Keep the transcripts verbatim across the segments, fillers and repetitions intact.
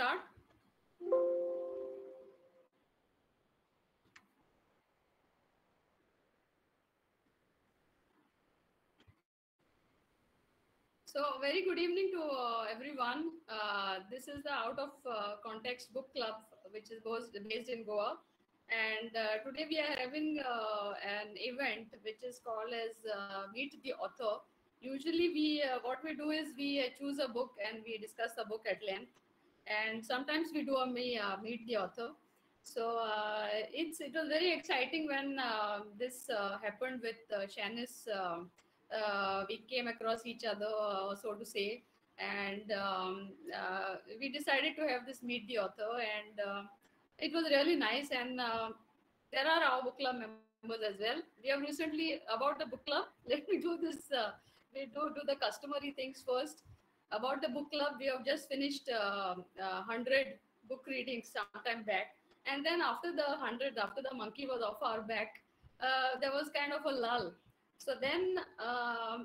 start? So, very good evening to uh, everyone. Uh, this is the Out of uh, Context Book Club, which is based in Goa. And uh, today we are having uh, an event which is called as uh, Meet the Author. Usually, we uh, what we do is we uh, choose a book and we discuss the book at length. And sometimes we do a uh, Meet the Author. So uh, it's it was very exciting when uh, this uh, happened with uh, Chanis. Uh, Uh, we came across each other, uh, so to say, and um, uh, we decided to have this Meet the Author, and uh, it was really nice. And uh, there are our book club members as well. We have recently, about the book club, let me do this, uh, we do, do the customary things first. About the book club, we have just finished uh, uh, one hundred book readings sometime back. And then after the one hundred, after the monkey was off our back, uh, there was kind of a lull. So then, uh,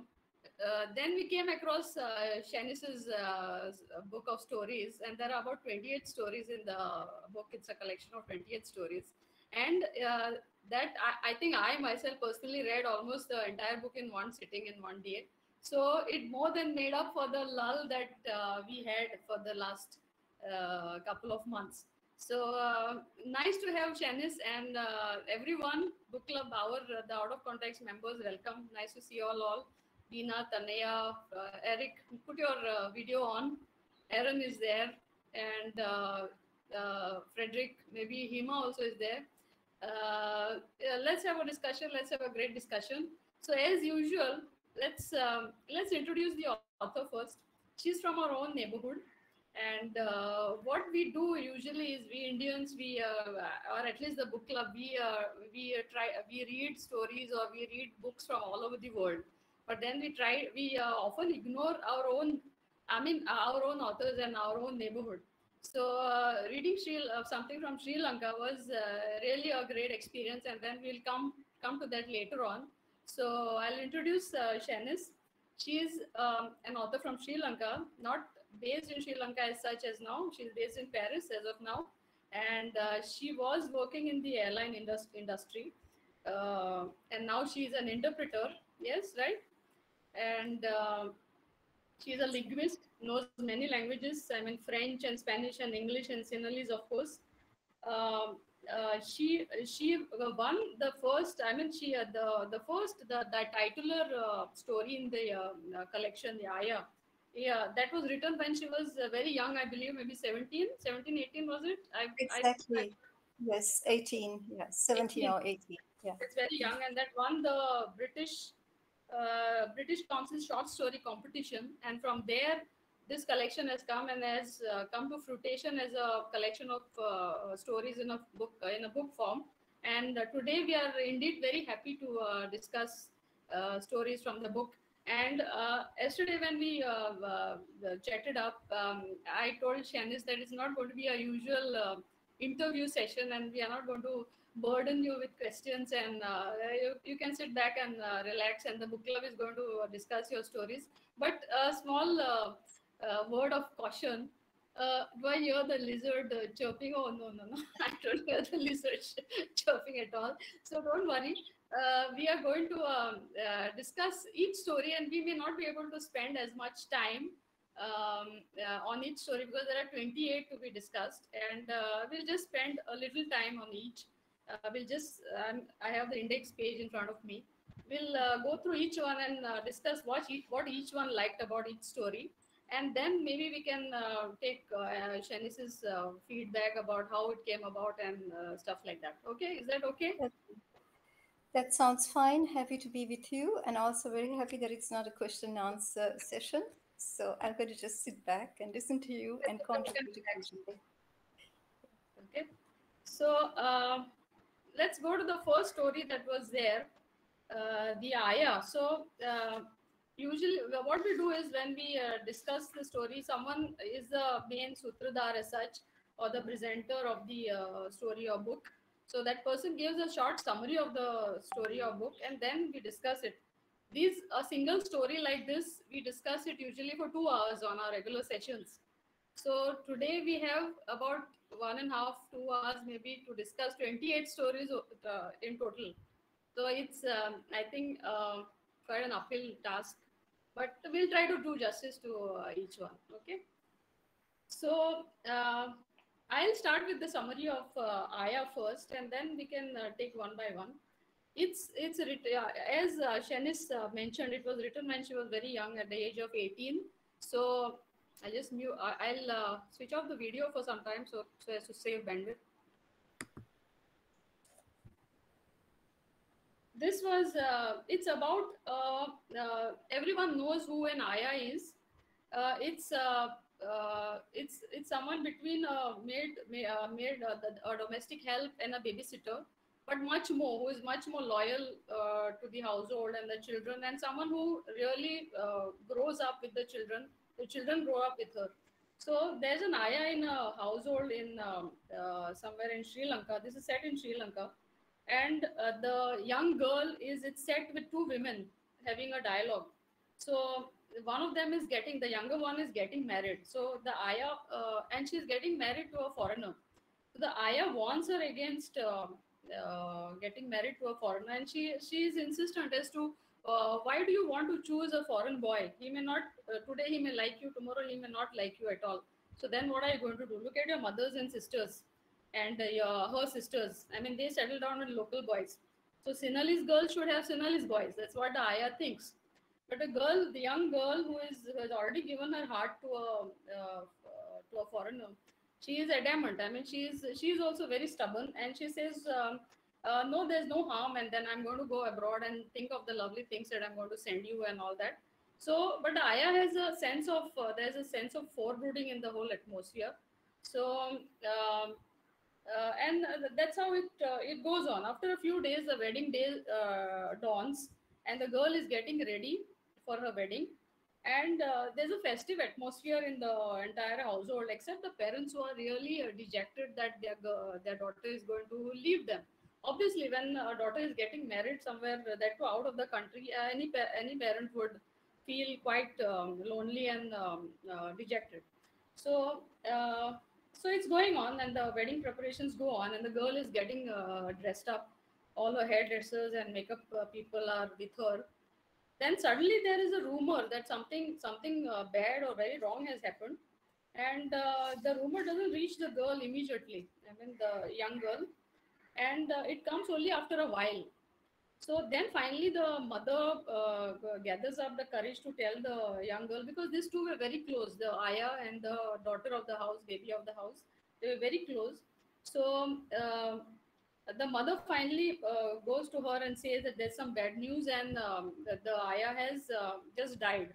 uh, then we came across uh, Chanis's uh, book of stories, and there are about twenty-eight stories in the book. It's a collection of twenty-eight stories, and uh, that I, I think I myself personally read almost the entire book in one sitting in one day. So it more than made up for the lull that uh, we had for the last uh, couple of months. So uh, nice to have Chanis and uh, everyone, book club, our uh, the Out of Context members, welcome. Nice to see you all. all. Dina, Taneya, uh, Eric, put your uh, video on. Aaron is there, and uh, uh, Frederick, maybe Hima also is there. Uh, yeah, let's have a discussion. Let's have a great discussion. So as usual, let's um, let's introduce the author first. She's from our own neighborhood. And uh, what we do usually is we Indians, we uh, or at least the book club, we uh, we uh, try we read stories or we read books from all over the world. But then we try we uh, often ignore our own, I mean our own authors and our own neighborhood. So uh, reading Sri, uh, something from Sri Lanka was uh, really a great experience, and then we'll come come to that later on. So I'll introduce uh, Chanis. She is um, an author from Sri Lanka, not based in Sri Lanka as such as now. She's based in Paris as of now. And uh, she was working in the airline indus industry. Uh, and now she's an interpreter. Yes, right? And uh, she's a linguist, knows many languages. I mean, French and Spanish and English and Sinhalese, of course. Um, uh, she she won the first, I mean, she uh, the, the first, the, the titular uh, story in the uh, collection, the Aya. Yeah, that was written when she was very young, I believe, maybe seventeen, eighteen, was it? I, exactly. I, I, yes, eighteen. Yes, seventeen eighteen. Or eighteen. Yeah, it's very young, and that won the British uh, British Council short story competition. And from there, this collection has come and has uh, come to fruition as a collection of uh, stories in a book uh, in a book form. And uh, today, we are indeed very happy to uh, discuss uh, stories from the book. And uh, yesterday when we uh, uh, chatted up, um, I told Chanis that it's not going to be a usual uh, interview session, and we are not going to burden you with questions, and uh, you, you can sit back and uh, relax, and the book club is going to discuss your stories. But a small uh, uh, word of caution. Uh, do I hear the lizard uh, chirping? Oh, no, no, no. I don't hear the lizard chirping at all. So don't worry. Uh, we are going to um, uh, discuss each story, and we may not be able to spend as much time um, uh, on each story because there are twenty-eight to be discussed, and uh, we'll just spend a little time on each. Uh, we'll just, um, I have the index page in front of me. We'll uh, go through each one and uh, discuss what each, what each one liked about each story. And then maybe we can uh, take uh, uh, Chanis's uh, feedback about how it came about and uh, stuff like that. Okay, is that okay? That sounds fine. Happy to be with you, and also very happy that it's not a question and answer session. So I'm going to just sit back and listen to you and contribute. Okay, so uh, let's go to the first story that was there, uh, the Aya. So. Uh, Usually, what we do is when we uh, discuss the story, someone is the main sutradhar as such, or the presenter of the uh, story or book. So that person gives a short summary of the story or book, and then we discuss it. These a single story like this, we discuss it usually for two hours on our regular sessions. So today we have about one and a half, two hours maybe to discuss twenty-eight stories in total. So it's, um, I think, uh, quite an uphill task, but we'll try to do justice to uh, each one. Okay. So uh, I'll start with the summary of uh, Aya first, and then we can uh, take one by one. It's it's uh, as uh, Chanis uh, mentioned, it was written when she was very young, at the age of eighteen. So I just knew uh, I'll uh, switch off the video for some time so, so as to save bandwidth. This was uh, it's about uh, uh, everyone knows who an Aya is. Uh, it's uh, uh, it's it's someone between a maid, a maid, a domestic help, and a babysitter. But much more, who is much more loyal uh, to the household and the children, and someone who really uh, grows up with the children. The children grow up with her. So there's an Aya in a household in um, uh, somewhere in Sri Lanka. This is set in Sri Lanka, and uh, the young girl is it's set with two women having a dialogue. So one of them is getting the younger one is getting married. So the Aya uh, and she's getting married to a foreigner. So the Aya warns her against Uh, Uh, getting married to a foreigner, and she she is insistent as to uh, why do you want to choose a foreign boy? He may not uh, today he may like you, tomorrow he may not like you at all. So then what are you going to do? Look at your mothers and sisters, and uh, your her sisters. I mean, they settle down with local boys. So Sinhalese girls should have Sinhalese boys. That's what the Aya thinks. But a girl, the young girl who is who has already given her heart to a uh, uh, to a foreigner, she is adamant. I mean, she is she is also very stubborn, and she says, um, uh, "No, there's no harm." And then I'm going to go abroad and think of the lovely things that I'm going to send you and all that. So, but Aya has a sense of uh, there's a sense of foreboding in the whole atmosphere. So, um, uh, and that's how it uh, it goes on. After a few days, the wedding day uh, dawns, and the girl is getting ready for her wedding. And uh, there's a festive atmosphere in the entire household, except the parents who are really uh, dejected that their uh, their daughter is going to leave them. Obviously, when a daughter is getting married somewhere uh, that too out of the country, uh, any pa any parent would feel quite um, lonely and um, uh, dejected. So uh, so it's going on, and the wedding preparations go on, and the girl is getting uh, dressed up. All her hairdressers and makeup uh, people are with her. Then suddenly there is a rumor that something something uh, bad or very wrong has happened, and uh, the rumor doesn't reach the girl immediately. I mean, the young girl, and uh, it comes only after a while. So then finally the mother uh, gathers up the courage to tell the young girl, because these two were very close, the Aya and the daughter of the house, baby of the house. They were very close. So Uh, the mother finally uh, goes to her and says that there's some bad news, and um, that the Aya has uh, just died.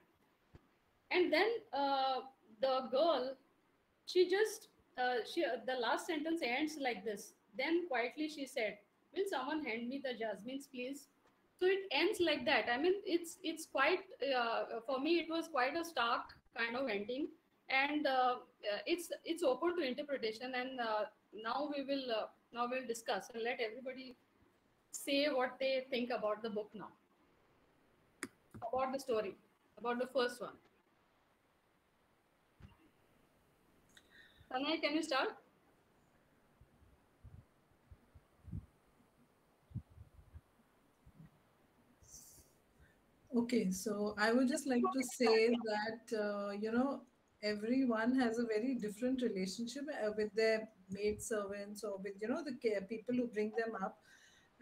And then uh, the girl, she just uh, she uh, the last sentence ends like this. Then quietly she said, "Will someone hand me the jasmines, please?" So it ends like that. I mean, it's it's quite uh, for me it was quite a stark kind of ending, and uh, it's it's open to interpretation. And uh, now we will. Uh, Now we'll discuss and let everybody say what they think about the book now, about the story, about the first one. Tanay, can you start? Okay, so I would just like to say that uh, you know, everyone has a very different relationship uh, with their maid servants or with, you know, the care people who bring them up,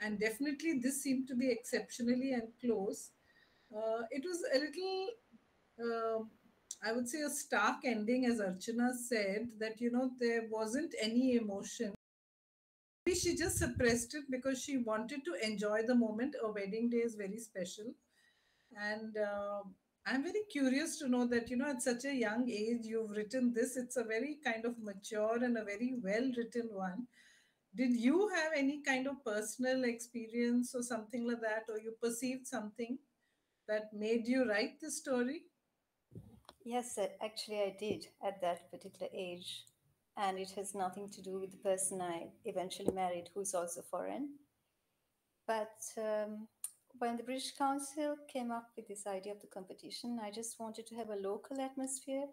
and definitely this seemed to be exceptionally and close. Uh, it was a little, uh, I would say, a stark ending, as Archana said, that, you know, there wasn't any emotion. Maybe she just suppressed it because she wanted to enjoy the moment. A wedding day is very special, and Uh, I'm very curious to know that, you know, at such a young age, you've written this. It's a very kind of mature and a very well-written one. Did you have any kind of personal experience or something like that, or you perceived something that made you write this story? Yes, actually I did at that particular age. And it has nothing to do with the person I eventually married, who's also foreign. But Um, when the British Council came up with this idea of the competition, I just wanted to have a local atmosphere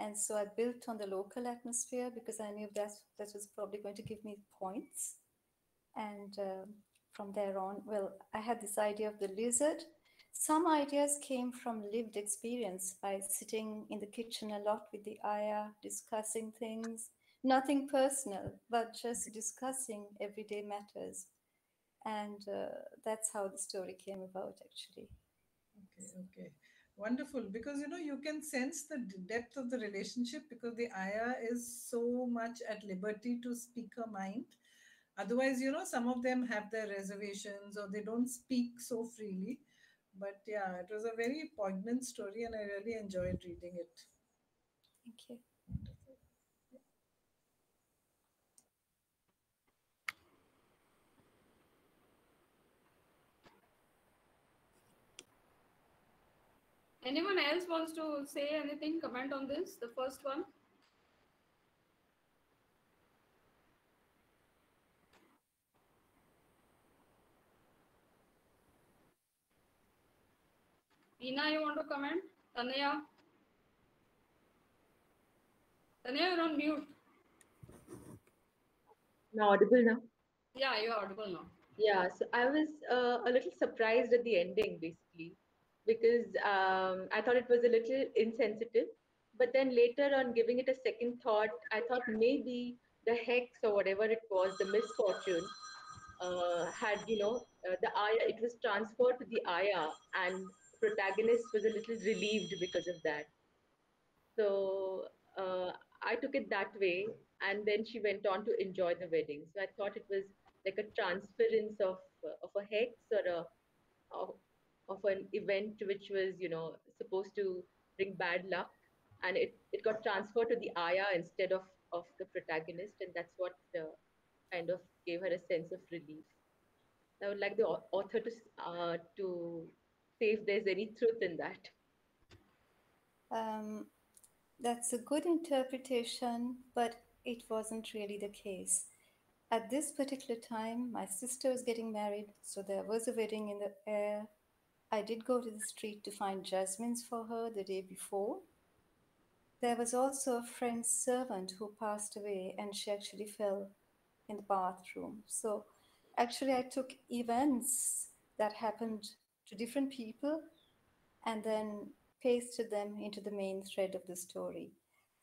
And so I built on the local atmosphere because I knew that that was probably going to give me points. And uh, from there on, well, I had this idea of the lizard. Some ideas came from lived experience by sitting in the kitchen a lot with the ayah, discussing things, nothing personal, but just discussing everyday matters. And uh, that's how the story came about, actually. Okay, okay. Wonderful, because, you know, you can sense the depth of the relationship because the ayah is so much at liberty to speak her mind. Otherwise, you know, some of them have their reservations or they don't speak so freely. But yeah, it was a very poignant story and I really enjoyed reading it. Thank you. Wonderful. Yeah. Anyone else wants to say anything, comment on this, the first one? Ina, you want to comment? Tanaya? Tanaya, you're on mute. Now audible now? Yeah, you're audible now. Yeah, so I was uh, a little surprised at the ending, basically, because um, I thought it was a little insensitive. But then later on, giving it a second thought, I thought maybe the hex or whatever it was, the misfortune, uh, had, you know, uh, the ayah, it was transferred to the ayah, and protagonist was a little relieved because of that. So uh, I took it that way, and then she went on to enjoy the wedding. So I thought it was like a transference of uh, of a hex or a of, of an event which was, you know, supposed to bring bad luck, and it it got transferred to the ayah instead of of the protagonist, and that's what uh, kind of gave her a sense of relief. I would like the author to uh, to. See if there's any truth in that. Um, that's a good interpretation, but it wasn't really the case. At this particular time, my sister was getting married, so there was a wedding in the air. I did go to the street to find jasmines for her the day before. There was also a friend's servant who passed away, and she actually fell in the bathroom. So actually, I took events that happened to different people and then pasted them into the main thread of the story.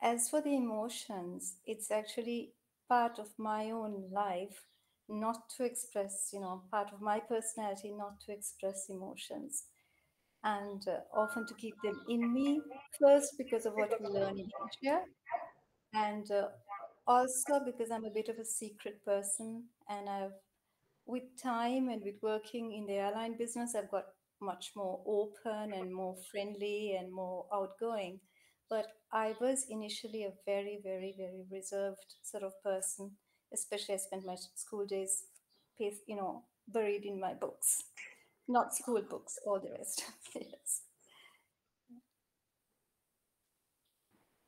As for the emotions, it's actually part of my own life not to express, you know, part of my personality not to express emotions, and uh, often to keep them in me, first because of what we learn in India, and uh, also because I'm a bit of a secret person, and I've, with time and with working in the airline business, I've got much more open and more friendly and more outgoing. But I was initially a very, very, very reserved sort of person, especially I spent my school days, you know, buried in my books, not school books, all the rest. Yes.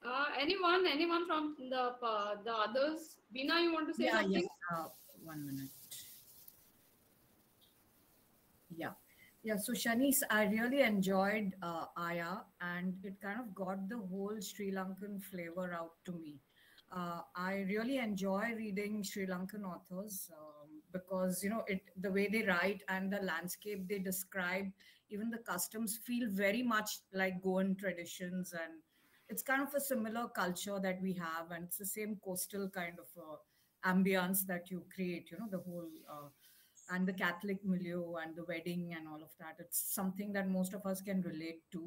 Uh, anyone, anyone from the uh, the others? Bina, you want to say yeah, something? Yes. Uh, one minute. Yeah, yeah. So Chanis, I really enjoyed uh, Aya, and it kind of got the whole Sri Lankan flavor out to me. Uh, I really enjoy reading Sri Lankan authors um, because, you know, it the way they write and the landscape they describe, even the customs feel very much like Goan traditions, and it's kind of a similar culture that we have, and it's the same coastal kind of uh, ambience that you create. You know, the whole. Uh, And the Catholic milieu and the wedding and all of that. It's something that most of us can relate to.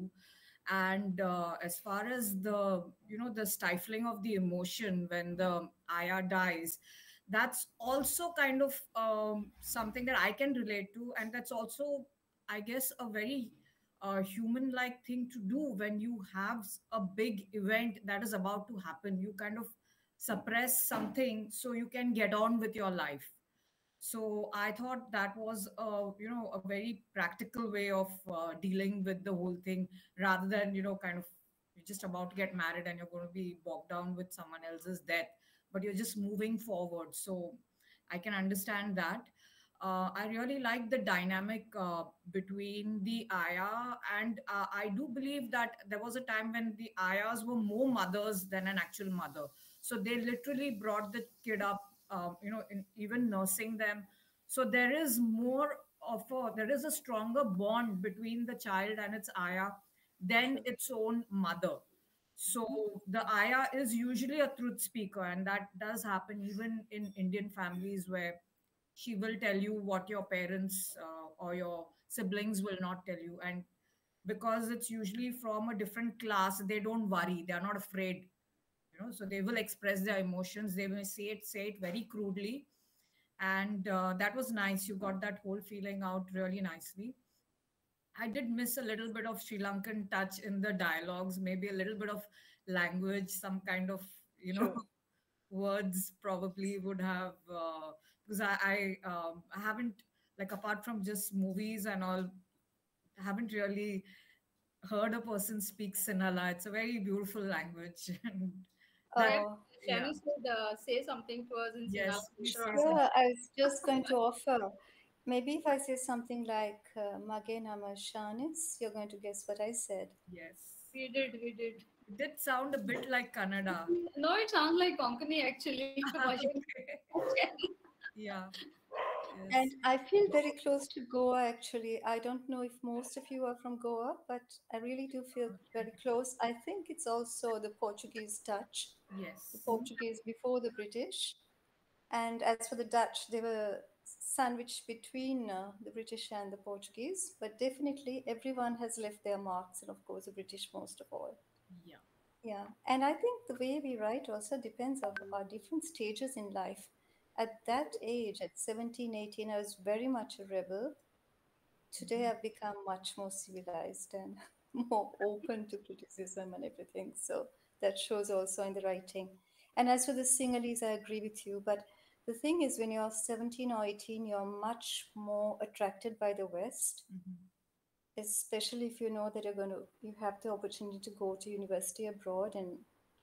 And uh, as far as the, you know, the stifling of the emotion when the ayah dies, that's also kind of um, something that I can relate to. And that's also, I guess, a very uh, human-like thing to do when you have a big event that is about to happen. You kind of suppress something so you can get on with your life. So I thought that was, uh, you know, a very practical way of uh, dealing with the whole thing, rather than, you know, kind of you're just about to get married and you're going to be bogged down with someone else's death, but you're just moving forward. So I can understand that. Uh, I really like the dynamic uh, between the ayah, and uh, I do believe that there was a time when the ayahs were more mothers than an actual mother. So they literally brought the kid up, uh, you know, in, even nursing them. So there is more of a, there is a stronger bond between the child and its ayah than its own mother. So the ayah is usually a truth speaker, and that does happen even in Indian families where she will tell you what your parents uh, or your siblings will not tell you. And because it's usually from a different class, they don't worry. They are not afraid. You know, so they will express their emotions. They will say it, say it very crudely. And uh, that was nice. You got that whole feeling out really nicely. I did miss a little bit of Sri Lankan touch in the dialogues, maybe a little bit of language, some kind of, you know, sure. words probably would have, uh, because I, I, um, I haven't, like apart from just movies and all, I haven't really heard a person speak Sinhala. It's a very beautiful language. And that, uh, yeah. Shani said, uh, say something to us in yes, Sinhala. Yeah, I was just going to offer. Maybe if I say something like uh, Magay Namashanis, you're going to guess what I said. Yes. We did, we did. It did sound a bit like Kannada. No, it sounds like Konkani actually. Yeah. Yes. And I feel very close to Goa actually. I don't know if most of you are from Goa, but I really do feel very close. I think it's also the Portuguese touch. Yes. The Portuguese before the British. And as for the Dutch, they were sandwiched between uh, the British and the Portuguese, but definitely everyone has left their marks, and of course the British most of all. Yeah. Yeah. And I think the way we write also depends on our different stages in life. At that age, at seventeen, eighteen, I was very much a rebel. Today I've become much more civilized and more open to criticism and everything. So that shows also in the writing. And as for the Sinhalese, I agree with you, but the thing is, when you're seventeen or eighteen, you're much more attracted by the West, mm-hmm. especially if you know that you're going to, you have the opportunity to go to university abroad. And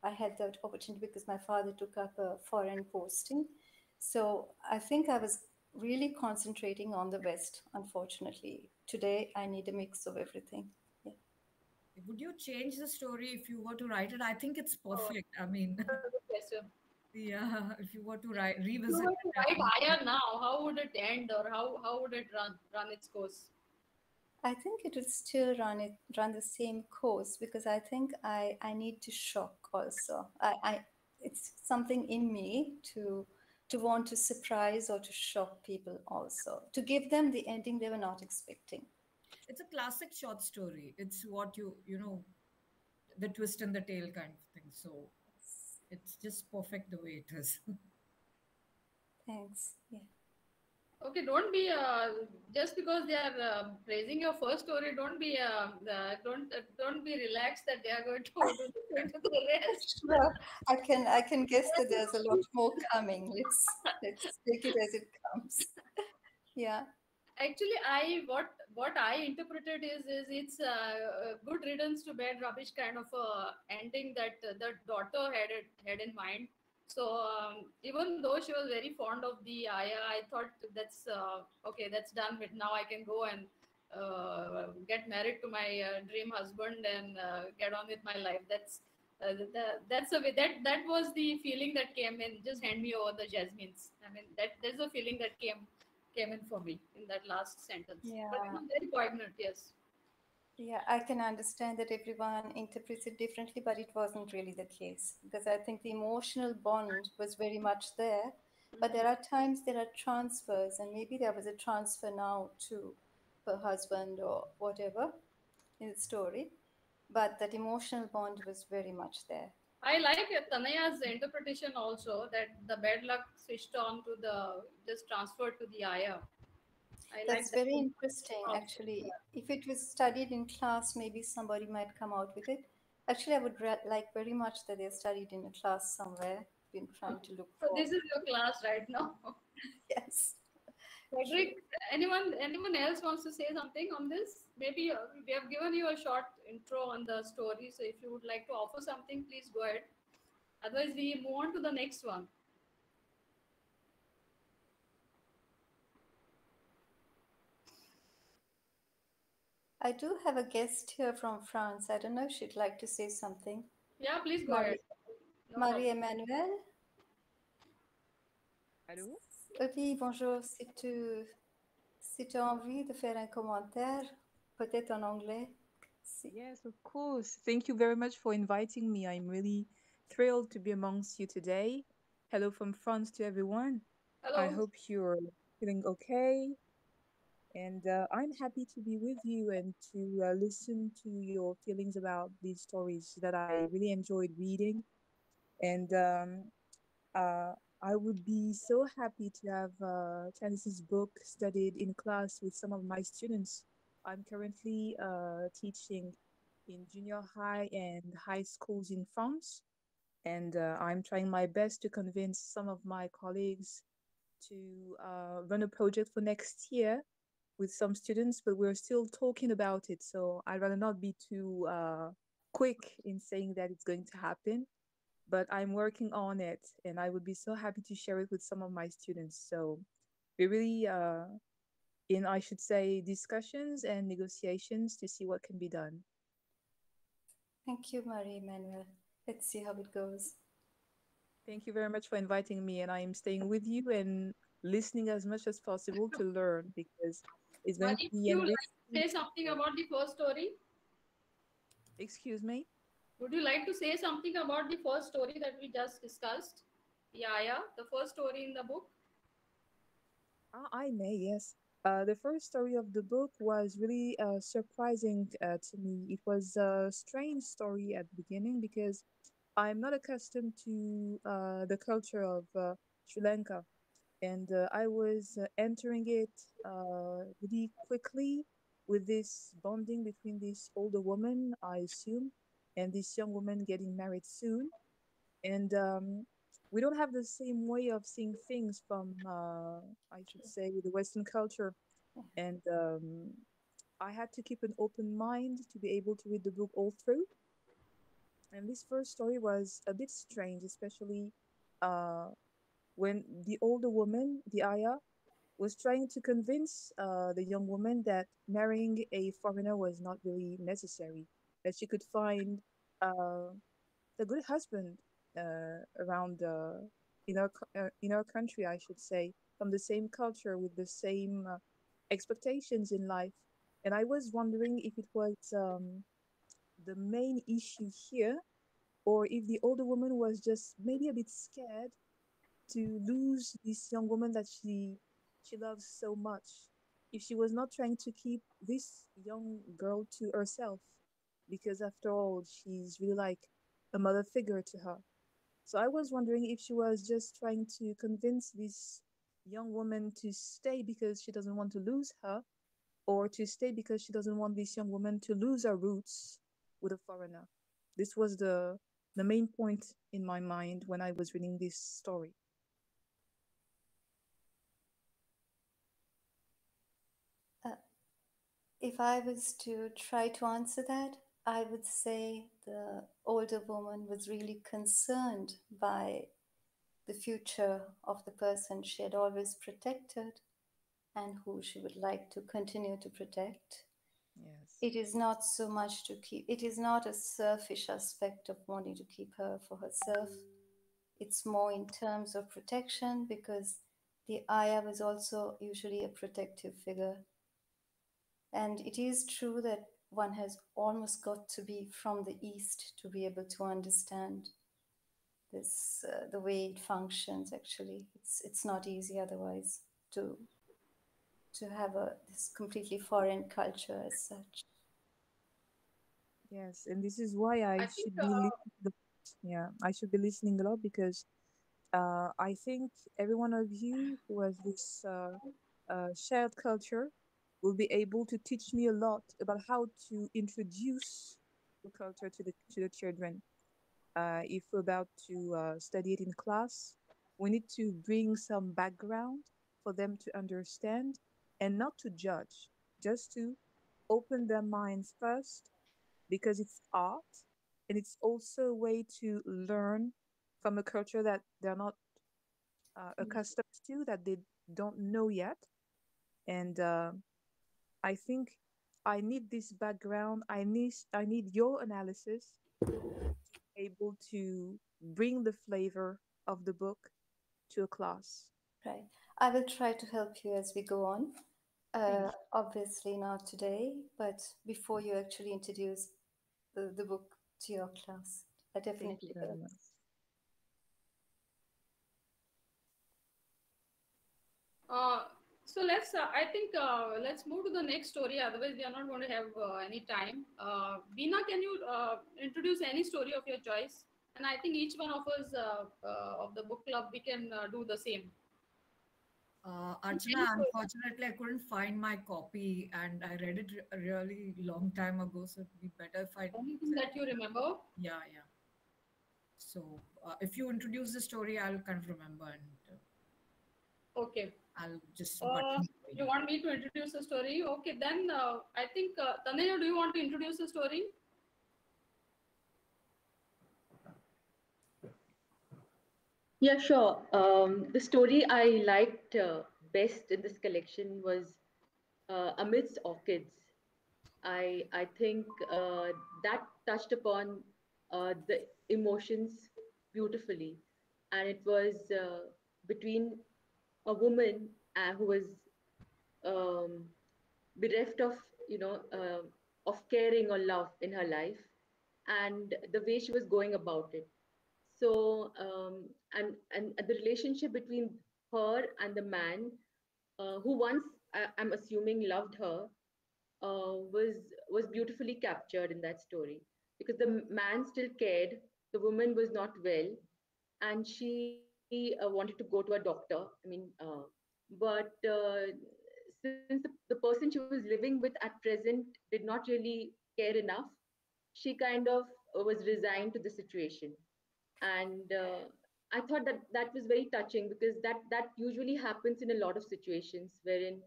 I had that opportunity because my father took up a foreign posting. So I think I was really concentrating on the West, unfortunately. Today, I need a mix of everything. Yeah. Would you change the story if you were to write it? I think it's perfect. Oh. I mean... Yes, sir. Yeah, if you were to write, revisit. You were to write Aya now, how would it end, or how, how would it run run its course? I think it would still run it run the same course, because I think I, I need to shock also. I, I it's something in me to to want to surprise or to shock people also, to give them the ending they were not expecting. It's a classic short story. It's what you you know, the twist and the tail kind of thing. So it's just perfect the way it is. Thanks. Yeah. Okay, don't be uh, just because they are uh, praising your first story. Don't be uh, uh, don't uh, don't be relaxed that they are going to do the rest. Well, I can I can guess that there's a lot more coming. Let's let's take it as it comes. Yeah. Actually, I what what I interpreted is is it's uh, good riddance to bad rubbish kind of uh, ending that uh, the daughter had had in mind. So um, even though she was very fond of the ayah, I thought that's uh, okay. That's done with. Now I can go and uh, get married to my uh, dream husband and uh, get on with my life. That's uh, the, that's the way that that was the feeling that came in. Just hand me over the jasmines. I mean that there's a feeling that came. Came in for me in that last sentence. Yeah. But it was very poignant, yes. Yeah, I can understand that everyone interprets it differently, but it wasn't really the case, because I think the emotional bond was very much there. Mm-hmm. But there are times there are transfers, and maybe there was a transfer now to her husband or whatever in the story, but that emotional bond was very much there. I like Tanaya's interpretation also, that the bad luck switched on to the, just transferred to the ayah. I That's like very that. interesting, actually. Yeah. If it was studied in class, maybe somebody might come out with it. Actually, I would like very much that they studied in a class somewhere. Been trying to look for. So this is your class right now. Yes. Frederick, anyone, anyone else wants to say something on this? Maybe uh, we have given you a short intro on the story. So if you would like to offer something, please go ahead. Otherwise, we move on to the next one. I do have a guest here from France. I don't know if she'd like to say something. Yeah, please go ahead. Marie-Emmanuelle. Allô? Oui, bonjour. Si tu, si tu as envie de faire un commentaire, peut-être en anglais. Si. Yes, of course. Thank you very much for inviting me. I'm really thrilled to be amongst you today. Hello from France to everyone. Hello. I hope you're feeling okay. And uh, I'm happy to be with you and to uh, listen to your feelings about these stories that I really enjoyed reading. And um, uh, I would be so happy to have uh, Chanis's book studied in class with some of my students. I'm currently uh, teaching in junior high and high schools in France. And uh, I'm trying my best to convince some of my colleagues to uh, run a project for next year with some students, but we're still talking about it. So I'd rather not be too uh, quick in saying that it's going to happen, but I'm working on it and I would be so happy to share it with some of my students. So we're really uh, in, I should say, discussions and negotiations to see what can be done. Thank you, Marie-Emmanuelle. Let's see how it goes. Thank you very much for inviting me, and I'm staying with you and listening as much as possible to learn, because it's going but to be you like to say something about the first story. Excuse me? Would you like to say something about the first story that we just discussed? Yeah, yeah, the first story in the book. Uh, I may, yes. Uh, the first story of the book was really uh, surprising uh, to me. It was a strange story at the beginning because I'm not accustomed to uh, the culture of uh, Sri Lanka. And uh, I was uh, entering it uh, really quickly with this bonding between this older woman, I assume, and this young woman getting married soon. And um, we don't have the same way of seeing things from, uh, I should say, the Western culture. And um, I had to keep an open mind to be able to read the book all through. And this first story was a bit strange, especially uh, when the older woman, the Aya, was trying to convince uh, the young woman that marrying a foreigner was not really necessary, that she could find uh, a good husband uh, around uh, in, our, uh, in our country, I should say, from the same culture, with the same uh, expectations in life. And I was wondering if it was um, the main issue here, or if the older woman was just maybe a bit scared to lose this young woman that she she loves so much, if she was not trying to keep this young girl to herself, because after all, she's really like a mother figure to her. So I was wondering if she was just trying to convince this young woman to stay because she doesn't want to lose her, or to stay because she doesn't want this young woman to lose her roots with a foreigner. This was the, the main point in my mind when I was reading this story. If I was to try to answer that, I would say the older woman was really concerned by the future of the person she had always protected and who she would like to continue to protect. Yes. It is not so much to keep, it is not a selfish aspect of wanting to keep her for herself. It's more in terms of protection, because the Aya was also usually a protective figure. And it is true that one has almost got to be from the East to be able to understand this, uh, the way it functions, actually. It's, it's not easy otherwise to, to have a, this completely foreign culture as such. Yes, and this is why I, I should be listening a lot. Yeah, I should be listening a lot, because uh, I think every one of you who has this uh, uh, shared culture will be able to teach me a lot about how to introduce the culture to the, to the children. Uh, if we're about to uh, study it in class, we need to bring some background for them to understand, and not to judge, just to open their minds first, because it's art, and it's also a way to learn from a culture that they're not uh, accustomed to, that they don't know yet. And uh, I think I need this background. I need I need your analysis to be able to bring the flavor of the book to a class. Right. I will try to help you as we go on. Uh, obviously not today, but before you actually introduce the, the book to your class, I definitely will. Uh, so let's, uh, I think, uh, let's move to the next story. Otherwise, we are not going to have uh, any time. Uh, Veena, can you uh, introduce any story of your choice? And I think each one of us uh, uh, of the book club, we can uh, do the same. Uh, Archana, unfortunately, I couldn't find my copy, and I read it a really long time ago, so it'd be better if I... Anything that you remember? Yeah, yeah. So, uh, if you introduce the story, I'll kind of remember. And uh, okay. I'll just... Uh, you want me to introduce the story? Okay, then uh, I think... Uh, Taneja, do you want to introduce the story? Yeah, sure. Um, the story I liked uh, best in this collection was uh, Amidst Orchids. I I think uh, that touched upon uh, the emotions beautifully, and it was uh, between a woman uh, who was um, bereft of you know uh, of caring or love in her life, and the way she was going about it. So, um, and, and the relationship between her and the man uh, who once, I, I'm assuming, loved her uh, was, was beautifully captured in that story, because the man still cared, the woman was not well, and she uh, wanted to go to a doctor. I mean, uh, but uh, since the, the person she was living with at present did not really care enough, she kind of was resigned to the situation. And uh, I thought that that was very touching, because that that usually happens in a lot of situations wherein,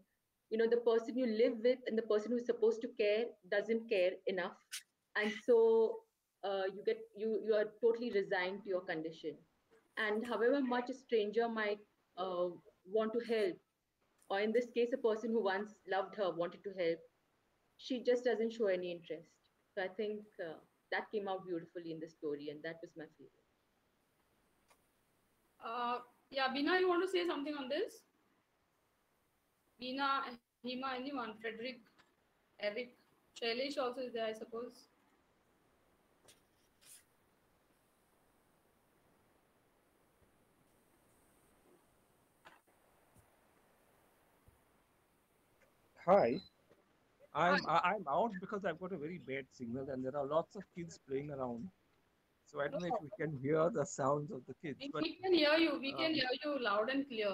you know, the person you live with and the person who's supposed to care doesn't care enough. And so uh, you get you, you are totally resigned to your condition. And however much a stranger might uh, want to help, or in this case, a person who once loved her wanted to help, she just doesn't show any interest. So I think uh, that came out beautifully in the story, and that was my favorite. Uh, yeah, Veena, you want to say something on this? Veena, Hima, anyone? Frederick, Eric, Shailesh also is there, I suppose. Hi, I'm Hi. I'm out because I've got a very bad signal, and there are lots of kids playing around. So I don't know if we can hear the sounds of the kids. We, but, we can hear you. We um, can hear you loud and clear.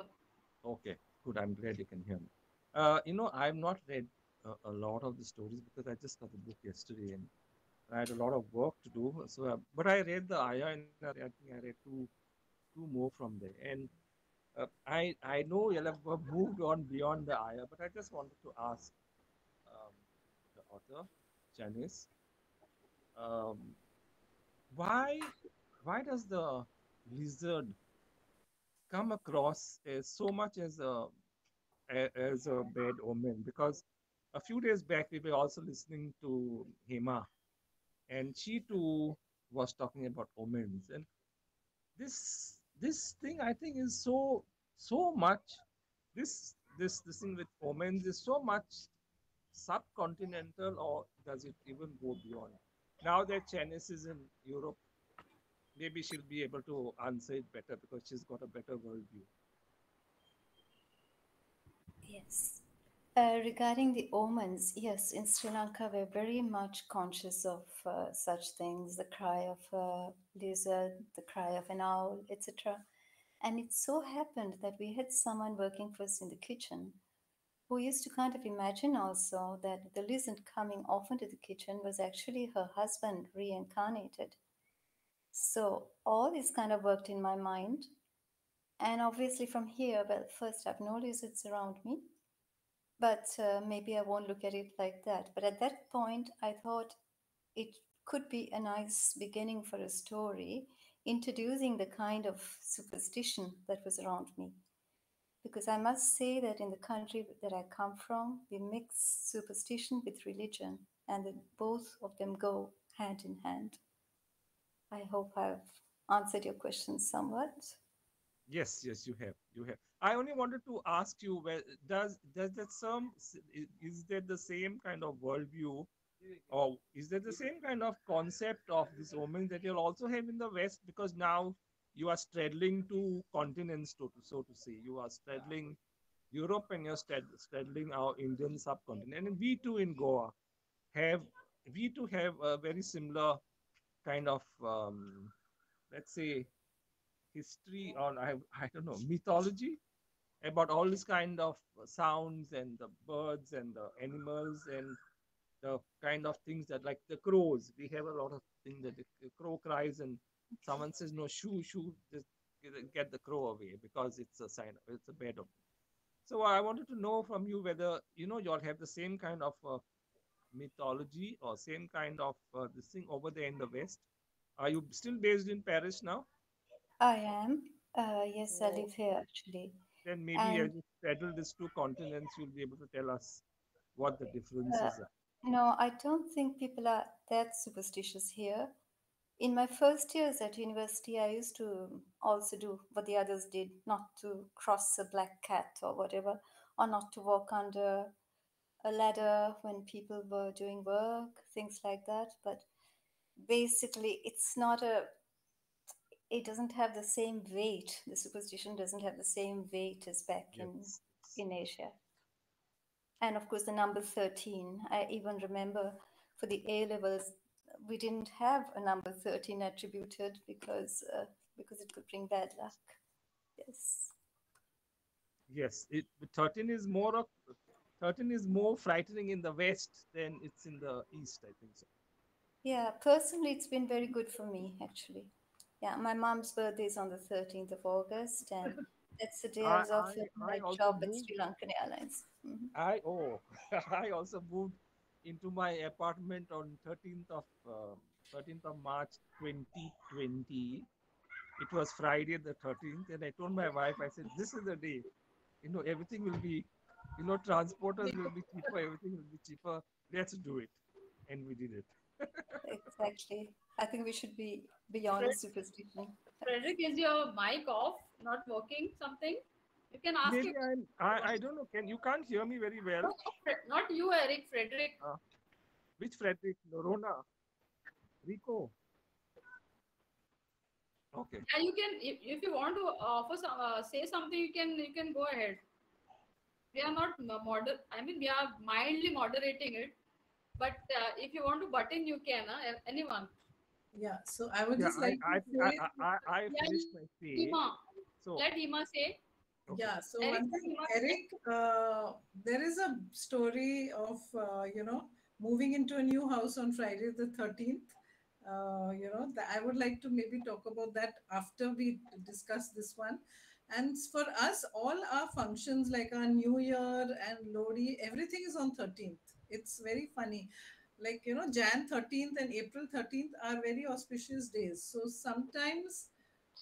Okay, good. I'm glad you can hear me. Uh, you know, I've not read uh, a lot of the stories because I just got the book yesterday and I had a lot of work to do. So, uh, but I read the Aya, and I think I read two, two more from there. And uh, I, I know you'll have moved on beyond the Aya, but I just wanted to ask um, the author, Chanis. Um, Why, why does the lizard come across as so much as a as a bad omen? Because a few days back we were also listening to Hema, and she too was talking about omens. And this this thing I think is so so much. This this this thing with omens is so much subcontinental, or does it even go beyond? Now that Chanis is in Europe, maybe she'll be able to answer it better because she's got a better worldview. Yes. Uh, regarding the omens, yes, in Sri Lanka, we're very much conscious of uh, such things, the cry of a lizard, the cry of an owl, et cetera. And it so happened that we had someone working for us in the kitchen who used to kind of imagine also that the lizard coming often to the kitchen was actually her husband reincarnated. So all this kind of worked in my mind. And obviously from here, well, first I've no lizards around me, but uh, maybe I won't look at it like that. But at that point, I thought it could be a nice beginning for a story, introducing the kind of superstition that was around me. because I must say that in the country that I come from, we mix superstition with religion, and that both of them go hand in hand. I hope I've answered your question somewhat. Yes, yes, you have. You have. I only wanted to ask you, well, does does that some is there the same kind of worldview, or is there the same kind of concept of this omen that you'll also have in the West? Because now you are straddling two continents, so to, so to say. You are straddling Europe and you're straddling our Indian subcontinent. And we too in Goa have, we too have a very similar kind of, um, let's say, history or I, I don't know, mythology about all this kind of sounds and the birds and the animals and the kind of things that, like the crows, we have a lot of things that the crow cries and someone says, no, shoo, shoo, just get the crow away because it's a sign, of, it's a bed of. So I wanted to know from you whether, you know, you all have the same kind of uh, mythology or same kind of uh, this thing over there in the West. Are you still based in Paris now? I am. Uh, yes, I live here actually. Then maybe and, as you settle these two continents, you'll be able to tell us what the differences uh, are. No, I don't think people are that superstitious here. In my first years at university, I used to also do what the others did, not to cross a black cat or whatever, or not to walk under a ladder when people were doing work, things like that. But basically, it's not a... It doesn't have the same weight. The superstition doesn't have the same weight as back yes. in, in Asia. And of course, the number thirteen, I even remember for the A-levels, we didn't have a number thirteen attributed because uh, because it could bring bad luck. Yes. Yes, it, thirteen is more of, thirteen is more frightening in the West than it's in the East, I think so. Yeah, personally, it's been very good for me, actually. Yeah, my mom's birthday is on the thirteenth of August, and that's the day I was offered my job at Sri Lankan Airlines. Mm-hmm. I oh, I also moved into my apartment on thirteenth of March twenty twenty. It was Friday the thirteenth, and I told my wife, I said, "This is the day. You know, everything will be, you know, transporters will be cheaper. Everything will be cheaper. Let's do it," and we did it. Exactly. I think we should be beyond Fred, superstition. Frederick, is your mic off? Not working? Something? You can ask. Maybe your... I I don't know. Can you can't hear me very well? No, no, not you, Eric. Frederick. Uh, which Frederick? Lorona, Rico. Okay. Yeah, you can. If, if you want to offer some, uh, say something, you can. You can go ahead. We are not moder. I mean, we are mildly moderating it. But uh, if you want to butt in, you can, uh, anyone. Yeah, so I would yeah, just like I, to I, say... I, I, I, I finished my say. So, let Ima say. Okay. Yeah, so Eric, one thing, Eric, uh, there is a story of, uh, you know, moving into a new house on Friday the thirteenth. Uh, you know, the, I would like to maybe talk about that after we discuss this one. And for us, all our functions like our New Year and Lodi, everything is on thirteenth. It's very funny. Like, you know, January thirteenth and April thirteenth are very auspicious days. So sometimes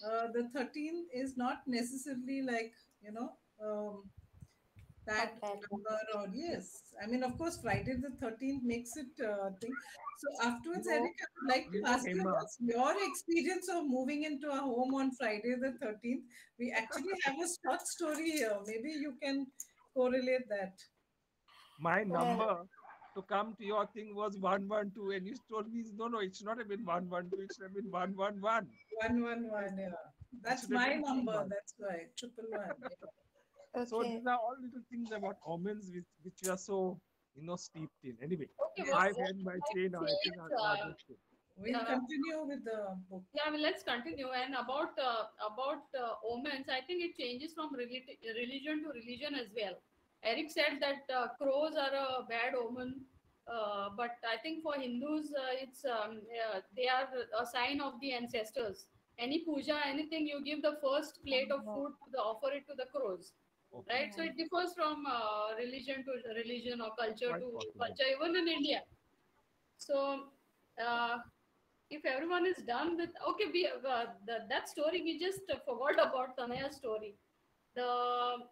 uh, the thirteenth is not necessarily like, you know, um, that number or yes. I mean, of course, Friday the thirteenth makes it uh, thing. So afterwards, no, Eric, I would like to ask you what's your experience of moving into a home on Friday the thirteenth. We actually have a short story here. Maybe you can correlate that. My number to come to your thing was one one two, and you told me, no, no, it should not have been one one two, it should have been one one one. one one one, yeah. That's my number, that's why, triple one. Okay. So these are all little things about omens which, which you are so, you know, steeped in. Anyway, okay, I've had my say now. Uh, we'll uh, continue with the book. Yeah, well, let's continue. And about, uh, about uh, omens, I think it changes from religi religion to religion as well. Eric said that uh, crows are a bad omen, uh, but I think for Hindus, uh, it's um, uh, they are a sign of the ancestors. Any puja, anything, you give the first plate of food, to the, offer it to the crows, okay. Right? So it differs from uh, religion to religion or culture Quite to possible. culture, even in India. So uh, if everyone is done with, okay, we, uh, the, that story, we just forgot about Tanaya's story. The...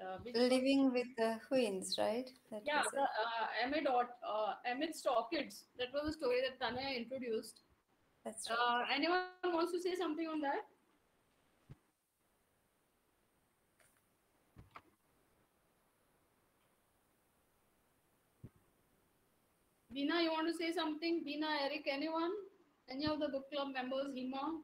Uh, which Living was, with the Queens, right? That yeah, was uh, amid uh, amidst orchids. That was a story that Tanya introduced. That's right. Uh, anyone wants to say something on that? Veena, you want to say something? Veena, Eric, anyone? Any of the book club members? Hima?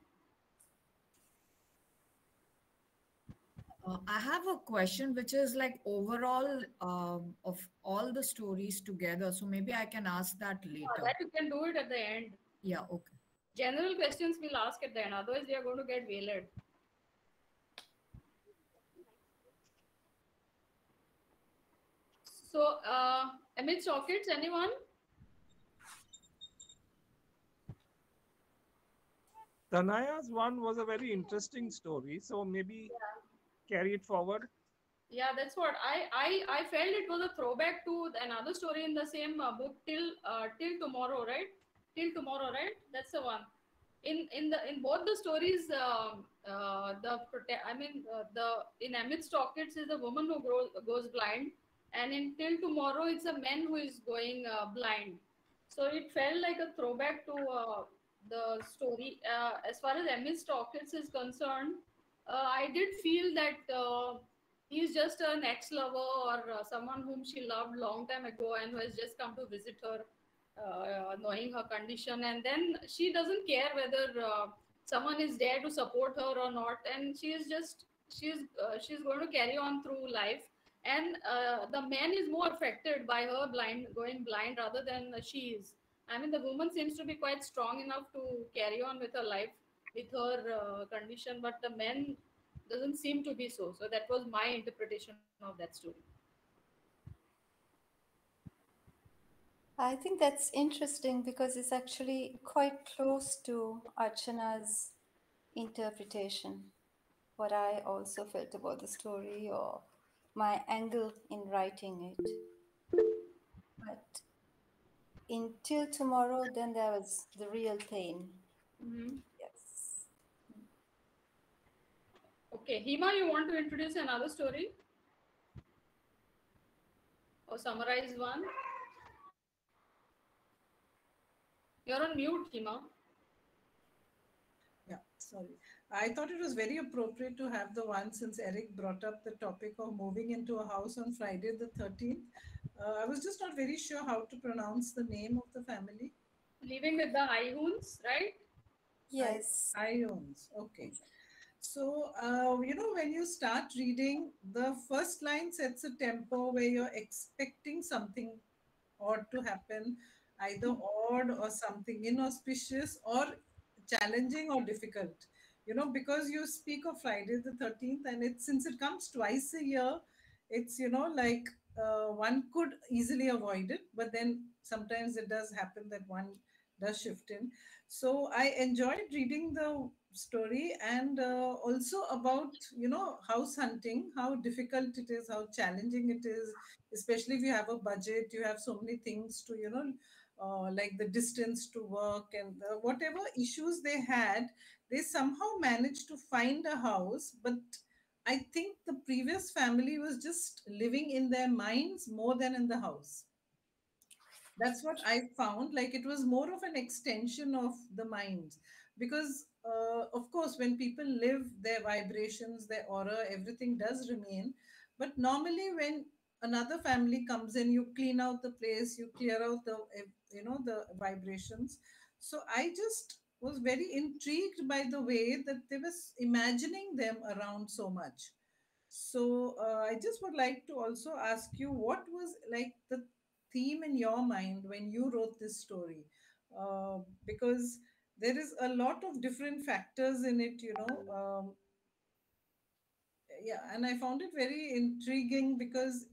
Uh, I have a question, which is like overall uh, of all the stories together. So maybe I can ask that later. Yeah, that you can do it at the end. Yeah, okay. General questions we'll ask at the end. Otherwise, they are going to get waylaid. So, uh, amidst orchids, anyone? Tanaya's one was a very interesting story, so maybe yeah. carry it forward. Yeah, that's what I, I I felt it was a throwback to another story in the same uh, book till uh, till tomorrow, right? Till tomorrow, right? That's the one. In in the in both the stories, uh, uh, the I mean uh, the in amidst orchids is a woman who grows, goes blind, and in till tomorrow it's a man who is going uh, blind. So it felt like a throwback to uh, the story. Uh, as far as amidst orchids is concerned, uh, I did feel that uh, he's just an ex-lover or uh, someone whom she loved long time ago and who has just come to visit her, uh, knowing her condition. And then she doesn't care whether uh, someone is there to support her or not. And she is just, she is, uh, she's going to carry on through life. And uh, the man is more affected by her blind, going blind rather than she is. I mean, the woman seems to be quite strong enough to carry on with her life, with her uh, condition, but the man doesn't seem to be so. So that was my interpretation of that story. I think that's interesting because it's actually quite close to Archana's interpretation, what I also felt about the story or my angle in writing it. But until tomorrow, then there was the real pain. Mm-hmm. Yes. Okay, Hima, you want to introduce another story or summarize one? You're on mute, Hima. Yeah, sorry. I thought it was very appropriate to have the one since Eric brought up the topic of moving into a house on Friday the thirteenth. Uh, I was just not very sure how to pronounce the name of the family. Living with the Ihuns, right? Yes. Ihuns, okay. So, uh, you know, when you start reading, the first line sets a tempo where you're expecting something odd to happen, either odd or something inauspicious or challenging or difficult, you know, because you speak of Friday the thirteenth and it, since it comes twice a year, it's, you know, like uh, one could easily avoid it, but then sometimes it does happen that one does shift in. So I enjoyed reading the story and uh, also about, you know, house hunting, how difficult it is, how challenging it is, especially if you have a budget, you have so many things to, you know, Uh, like the distance to work and the, whatever issues they had, they somehow managed to find a house. But I think the previous family was just living in their minds more than in the house. That's what I found. Like it was more of an extension of the mind because, uh, of course, when people live, their vibrations, their aura, everything does remain. But normally when another family comes in, you clean out the place, you clear out the, you know, the vibrations. So I just was very intrigued by the way that they was imagining them around so much. So uh, I just would like to also ask you, what was like the theme in your mind when you wrote this story? Uh, because there is a lot of different factors in it, you know, um, yeah, and I found it very intriguing because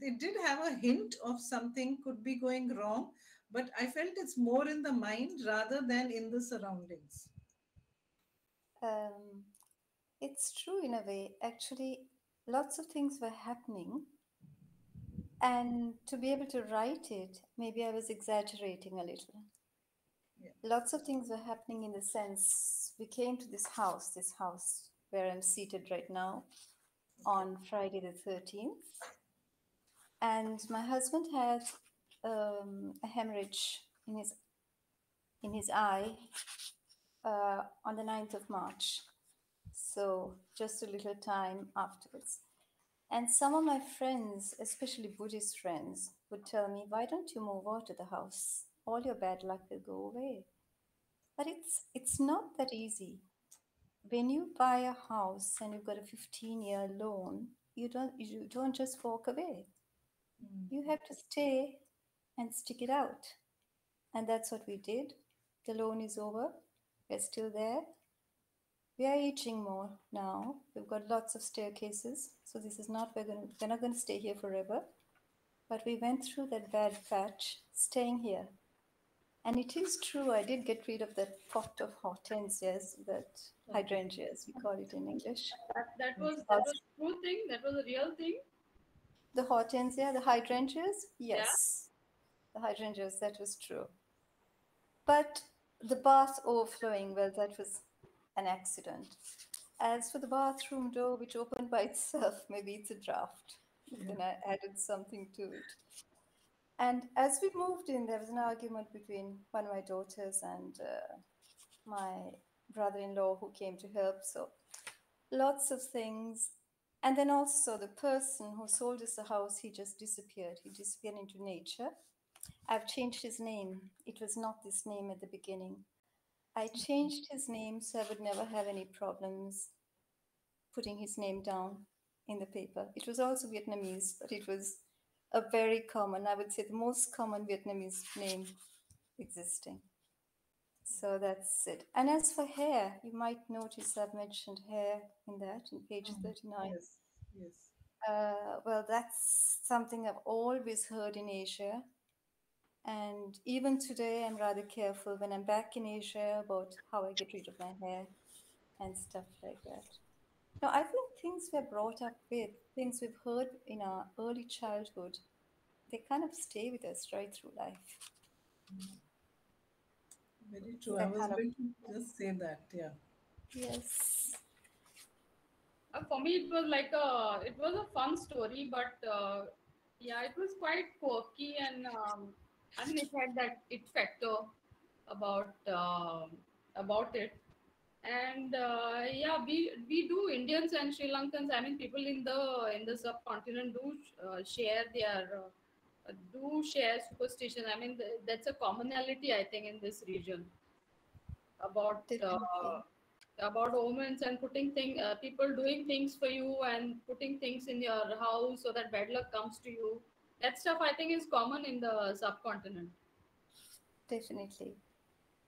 they did have a hint of something could be going wrong, but I felt it's more in the mind rather than in the surroundings. Um, it's true in a way. Actually, lots of things were happening. And to be able to write it, maybe I was exaggerating a little. Yeah. Lots of things were happening in the sense we came to this house, this house where I'm seated right now. on Friday the thirteenth. And my husband had um, a hemorrhage in his in his eye uh, on the ninth of March. So just a little time afterwards. And some of my friends, especially Buddhist friends, would tell me, why don't you move out of the house? All your bad luck will go away. But it's, it's not that easy. When you buy a house and you've got a fifteen-year loan, you don't, you don't just walk away. Mm. You have to stay and stick it out. And that's what we did. The loan is over. We're still there. We are eating more now. We've got lots of staircases. So this is not, we're, gonna, we're not going to stay here forever. But we went through that bad patch staying here. And it is true, I did get rid of that pot of hortensias, that hydrangeas, we call it in English. That, that, was, that was a true thing? That was a real thing? The hortensia, the hydrangeas? Yes. Yeah. The hydrangeas, that was true. But the bath overflowing, well, that was an accident. As for the bathroom door, which opened by itself, maybe it's a draft. Yeah. Then I added something to it. And as we moved in, there was an argument between one of my daughters and uh, my brother-in-law who came to help. So lots of things. And then also the person who sold us the house, he just disappeared. He disappeared into nature. I've changed his name. It was not this name at the beginning. I changed his name so I would never have any problems putting his name down in the paper. It was also Vietnamese, but it was a very common, I would say the most common Vietnamese name existing. So that's it. And as for hair, you might notice I've mentioned hair in that, in page thirty-nine. Yes, yes. Uh, well, that's something I've always heard in Asia. And even today, I'm rather careful when I'm back in Asia about how I get rid of my hair and stuff like that. Now, I think things we're brought up with, things we've heard in our early childhood, they kind of stay with us right through life. Very true. I was going to just say that, yeah. Yes. Uh, for me, it was like a, it was a fun story, but uh, yeah, it was quite quirky and... Um, I think it had that it factor about uh, about it, and uh, yeah, we we do Indians and Sri Lankans. I mean, people in the in the subcontinent do uh, share their uh, do share superstition. I mean, th that's a commonality I think in this region about uh, about omens and putting thing uh, people doing things for you and putting things in your house so that bad luck comes to you. That stuff, I think, is common in the subcontinent. Definitely.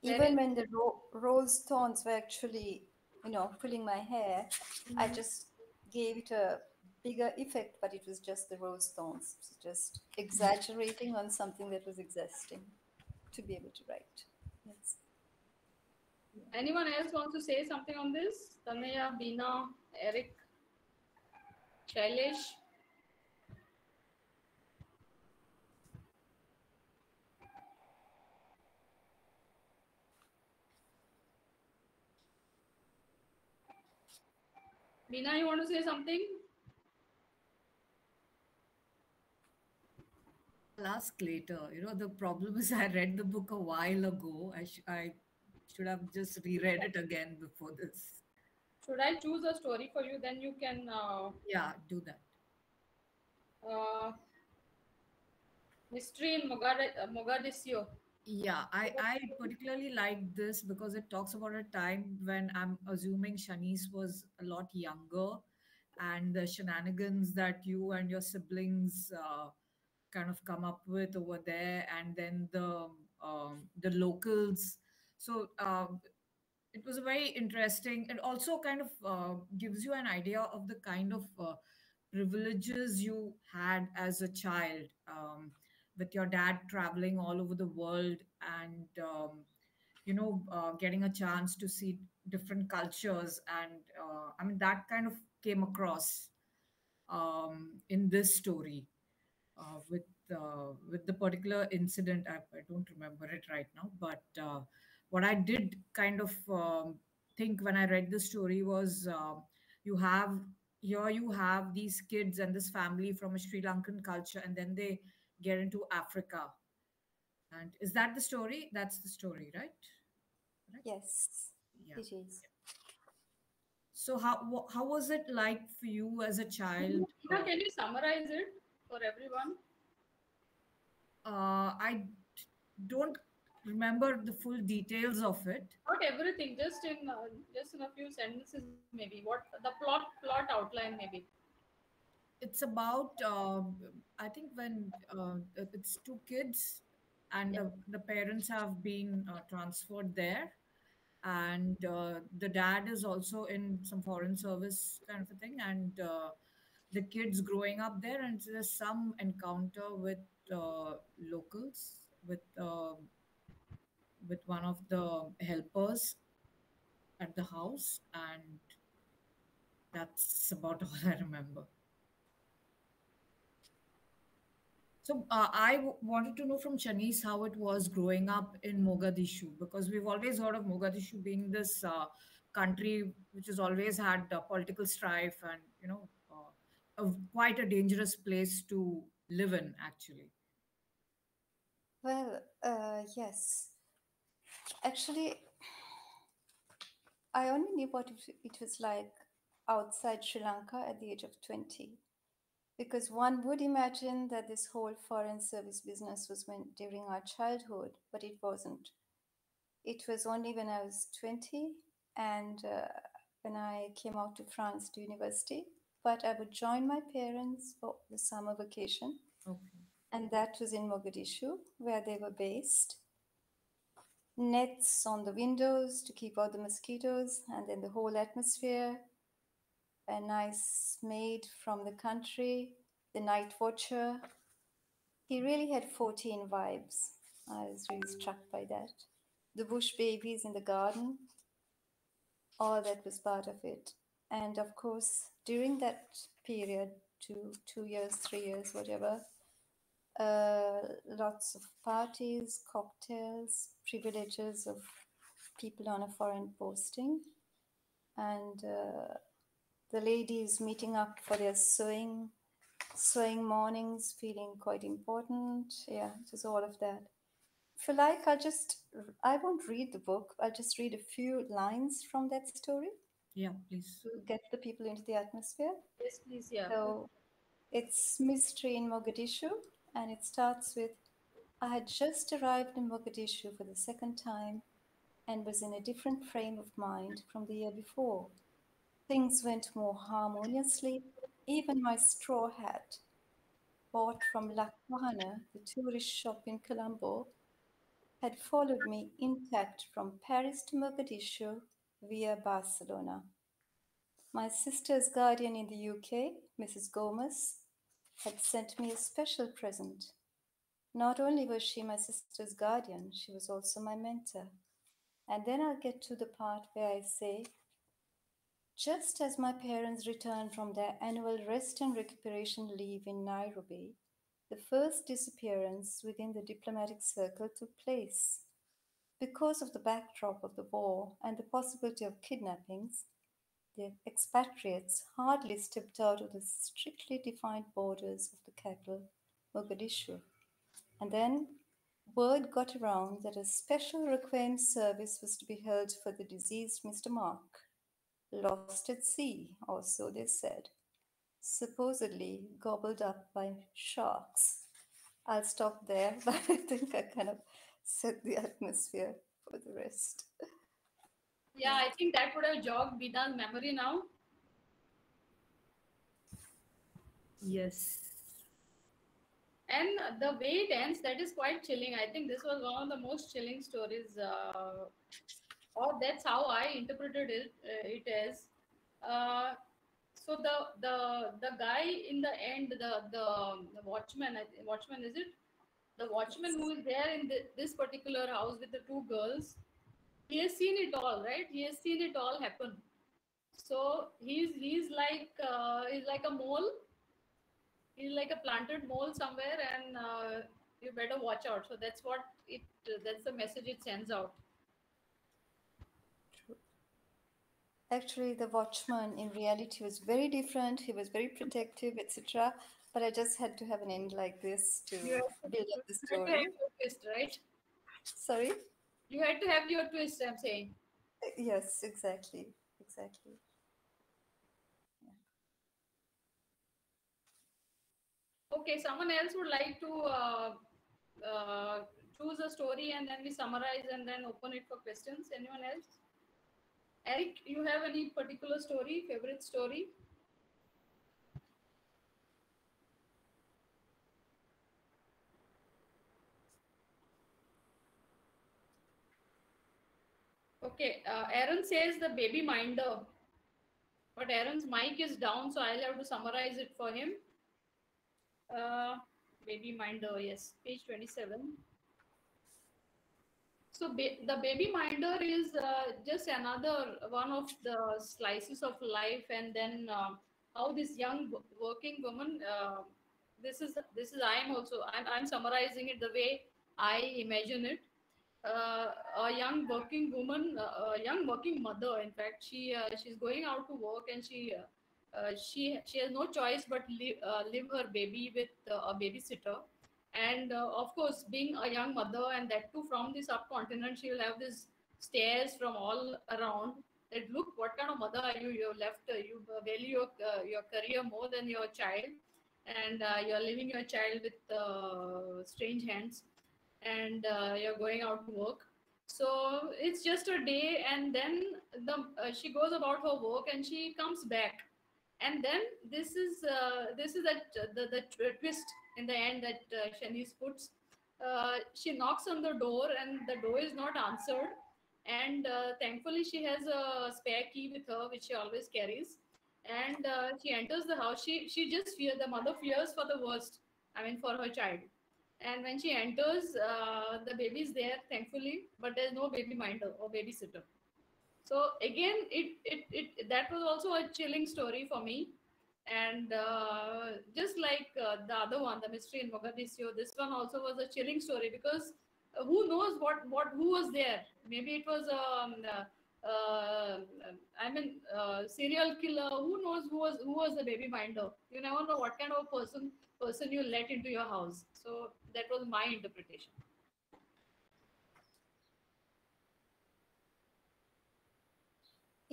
Even Very when the ro rose thorns were actually, you know, pulling my hair, mm-hmm. I just gave it a bigger effect, but it was just the rose thorns. It was just exaggerating on something that was existing to be able to write. Yes. Anyone else want to say something on this? Tanaya, Beena, Eric, Shailesh? Beena, you want to say something? I'll ask later. You know, the problem is I read the book a while ago. I, sh I should have just reread it again before this. Should I choose a story for you? Then you can... Uh, yeah, do that. Uh, Mystery in Mogad Mogadishu. Yeah, I, I particularly like this because it talks about a time when I'm assuming Chanis was a lot younger and the shenanigans that you and your siblings uh, kind of come up with over there, and then the, um, the locals. So uh, it was a very interesting, it also kind of uh, gives you an idea of the kind of uh, privileges you had as a child. Um, with your dad traveling all over the world and, um, you know, uh, getting a chance to see different cultures. And uh, I mean, that kind of came across um, in this story uh, with uh, with the particular incident. I, I don't remember it right now, but uh, what I did kind of um, think when I read the story was uh, you have here you have these kids and this family from a Sri Lankan culture, and then they get into Africa. And is that the story? That's the story, right? Right? Yes, yeah. It is. So how how was it like for you as a child? Now, can you summarize it for everyone? Uh, I don't remember the full details of it. Not everything, just in uh, just in a few sentences, maybe. What the plot plot outline, maybe. It's about uh, I think when uh, it's two kids, and yeah. the, the parents have been uh, transferred there, and uh, the dad is also in some foreign service kind of a thing, and uh, the kids growing up there, and there's some encounter with uh, locals, with uh, with one of the helpers at the house, and that's about all I remember. So uh, I w wanted to know from Chanis how it was growing up in Mogadishu, because we've always heard of Mogadishu being this uh, country which has always had uh, political strife and, you know, uh, a, quite a dangerous place to live in, actually. Well, uh, yes. Actually, I only knew what it was like outside Sri Lanka at the age of twenty. Because one would imagine that this whole foreign service business was when, during our childhood, but it wasn't. It was only when I was twenty and uh, when I came out to France to university. But I would join my parents for the summer vacation. Okay. And that was in Mogadishu, where they were based. Nets on the windows to keep out the mosquitoes, and then the whole atmosphere. A nice maid from the country, the night watcher. He really had fourteen vibes. I was really struck by that. The bush babies in the garden, all that was part of it. And of course, during that period, two, two years, three years, whatever, uh, lots of parties, cocktails, privileges of people on a foreign posting. And uh, the ladies meeting up for their sewing, sewing mornings, feeling quite important. Yeah, just all of that. If you like, I'll just, I won't read the book. I'll just read a few lines from that story. Yeah, please. To get the people into the atmosphere. Yes, please, yeah. So it's Mystery in Mogadishu, and it starts with, I had just arrived in Mogadishu for the second time and was in a different frame of mind from the year before. Things went more harmoniously. Even my straw hat, bought from Lakhwana, the tourist shop in Colombo, had followed me intact from Paris to Mogadishu via Barcelona. My sister's guardian in the U K, Missus Gomez, had sent me a special present. Not only was she my sister's guardian, she was also my mentor. And then I'll get to the part where I say, just as my parents returned from their annual rest and recuperation leave in Nairobi, the first disappearance within the diplomatic circle took place. Because of the backdrop of the war and the possibility of kidnappings, the expatriates hardly stepped out of the strictly defined borders of the capital, Mogadishu. And then word got around that a special requiem service was to be held for the deceased Mister Mark. Lost at sea, or so they said, supposedly gobbled up by sharks. I'll stop there, but I think I kind of set the atmosphere for the rest. Yeah, I think that would have jogged Geeta's memory now. Yes. And the way it ends, that is quite chilling. I think this was one of the most chilling stories. Uh, Or oh, that's how I interpreted it. Uh, it as uh, so the the the guy in the end, the the, the watchman. Watchman is it? The watchman who is there in the, this particular house with the two girls. He has seen it all, right? He has seen it all happen. So he's he's like uh, he's like a mole. He's like a planted mole somewhere, and uh, you better watch out. So that's what it. That's the message it sends out. Actually, the watchman in reality was very different. He was very protective, et cetera. But I just had to have an end like this to build up the story. You had to have your twist, right? Sorry? You had to have your twist, I'm saying. Yes, exactly. Exactly. Yeah. Okay, someone else would like to uh, uh, choose a story and then we summarize and then open it for questions. Anyone else? Eric, you have any particular story, favorite story? Okay, uh, Aaron says the baby minder, but Aaron's mic is down, so I'll have to summarize it for him. Uh, baby minder, yes, page twenty-seven. So ba the baby minder is uh, just another one of the slices of life, and then uh, how this young working woman. Uh, this is this is I'm also I'm I'm summarizing it the way I imagine it. Uh, a young working woman, uh, a young working mother. In fact, she uh, she's going out to work, and she uh, uh, she she has no choice but leave, uh, leave her baby with uh, a babysitter. And uh, of course, being a young mother, and that too from the subcontinent, she will have these stares from all around. That look, what kind of mother are you? You left, uh, you value your uh, your career more than your child, and uh, you are leaving your child with uh, strange hands, and uh, you are going out to work. So it's just a day, and then the uh, she goes about her work, and she comes back, and then this is uh, this is that the the twist. In the end that uh, Chanis puts, uh, she knocks on the door and the door is not answered. And uh, thankfully she has a spare key with her, which she always carries. And uh, she enters the house. She, she just fears, the mother fears for the worst, I mean for her child. And when she enters, uh, the baby is there, thankfully, but there's no baby minder or babysitter. So again, it, it, it, that was also a chilling story for me. And uh, just like uh, the other one, the mystery in Mogadishu, this one also was a chilling story because uh, who knows what what who was there? Maybe it was um, uh, uh, I mean uh, serial killer. Who knows who was who was the baby minder? You never know what kind of a person person you let into your house. So that was my interpretation.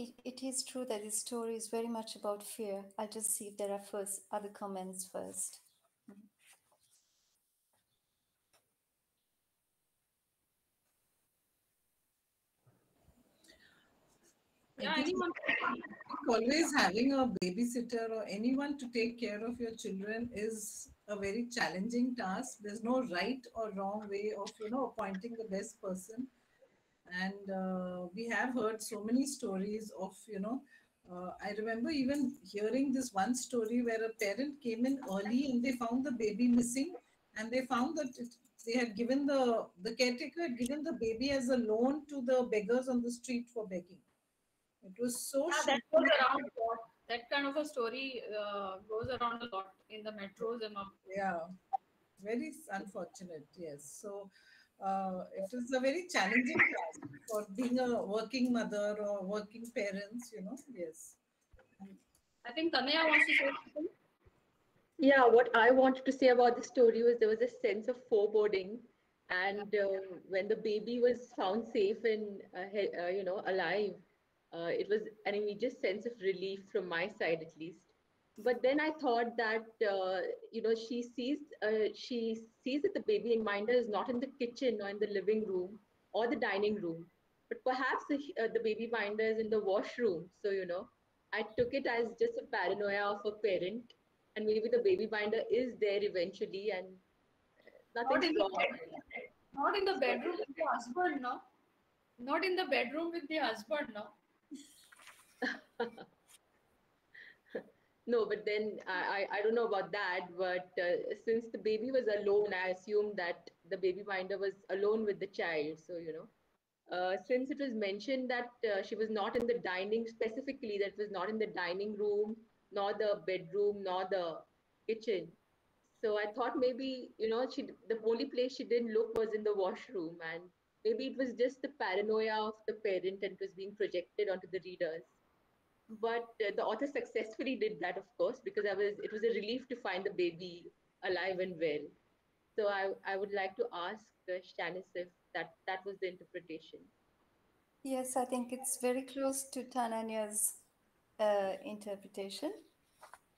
It, it is true that this story is very much about fear. I'll just see if there are first other comments first. Yeah, anyone. Always having a babysitter or anyone to take care of your children is a very challenging task. There's no right or wrong way of, you know, appointing the best person. And uh, we have heard so many stories of, you know, uh, I remember even hearing this one story where a parent came in early and they found the baby missing, and they found that it, they had given the, the caretaker had given the baby as a loan to the beggars on the street for begging. It was so yeah, that goes around a lot. That kind of a story uh, goes around a lot in the metros and all. Yeah, very unfortunate, yes. So. Uh, it is a very challenging task for being a working mother or working parents, you know, yes. I think Tanya wants to say something. Yeah, what I wanted to say about the story was there was a sense of foreboding. And uh, when the baby was found safe and, uh, uh, you know, alive, uh, it was an immediate sense of relief from my side, at least. But then I thought that, uh, you know, she sees uh, she sees that the baby minder is not in the kitchen or in the living room or the dining room, but perhaps the, uh, the baby minder is in the washroom. So, you know, I took it as just a paranoia of a parent, and maybe the baby minder is there eventually and nothing's wrong. Not in the bedroom with the husband, no? Not in the bedroom with the husband, no? No, but then I, I don't know about that, but uh, since the baby was alone, I assumed that the baby minder was alone with the child. So, you know, uh, since it was mentioned that uh, she was not in the dining, specifically that was not in the dining room, nor the bedroom, nor the kitchen. So I thought maybe, you know, she the only place she didn't look was in the washroom, and maybe it was just the paranoia of the parent and it was being projected onto the readers. But uh, the author successfully did that, of course, because I was, it was a relief to find the baby alive and well. So I, I would like to ask uh, Chanis if that, that was the interpretation. Yes, I think it's very close to Tananya's uh, interpretation.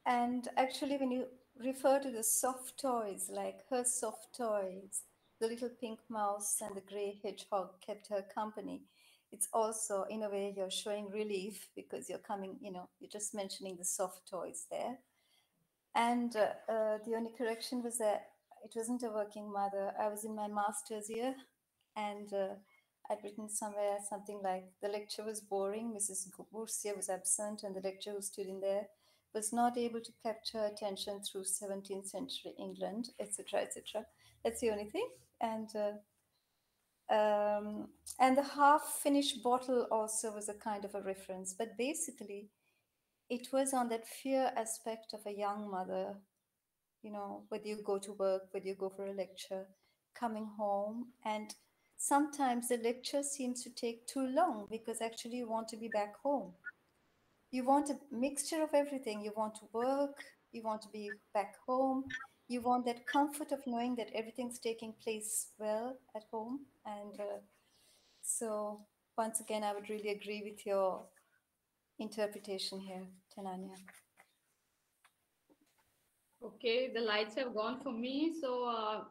And actually, when you refer to the soft toys, like her soft toys, the little pink mouse and the grey hedgehog kept her company. It's also, in a way, you're showing relief because you're coming, you know, you're just mentioning the soft toys there. And uh, uh, the only correction was that it wasn't a working mother. I was in my master's year, and uh, I'd written somewhere something like, the lecture was boring, Missus Boursier was absent, and the lecturer who stood in there was not able to capture attention through seventeenth century England, et cetera, et cetera. That's the only thing. And uh, um, and the half-finished bottle also was a kind of a reference. But basically, it was on that fear aspect of a young mother, you know, whether you go to work, whether you go for a lecture, coming home. And sometimes the lecture seems to take too long because actually you want to be back home. You want a mixture of everything. You want to work, you want to be back home, you want that comfort of knowing that everything's taking place well at home. And uh, so once again, I would really agree with your interpretation here, Tananya. Okay, the lights have gone for me. So uh,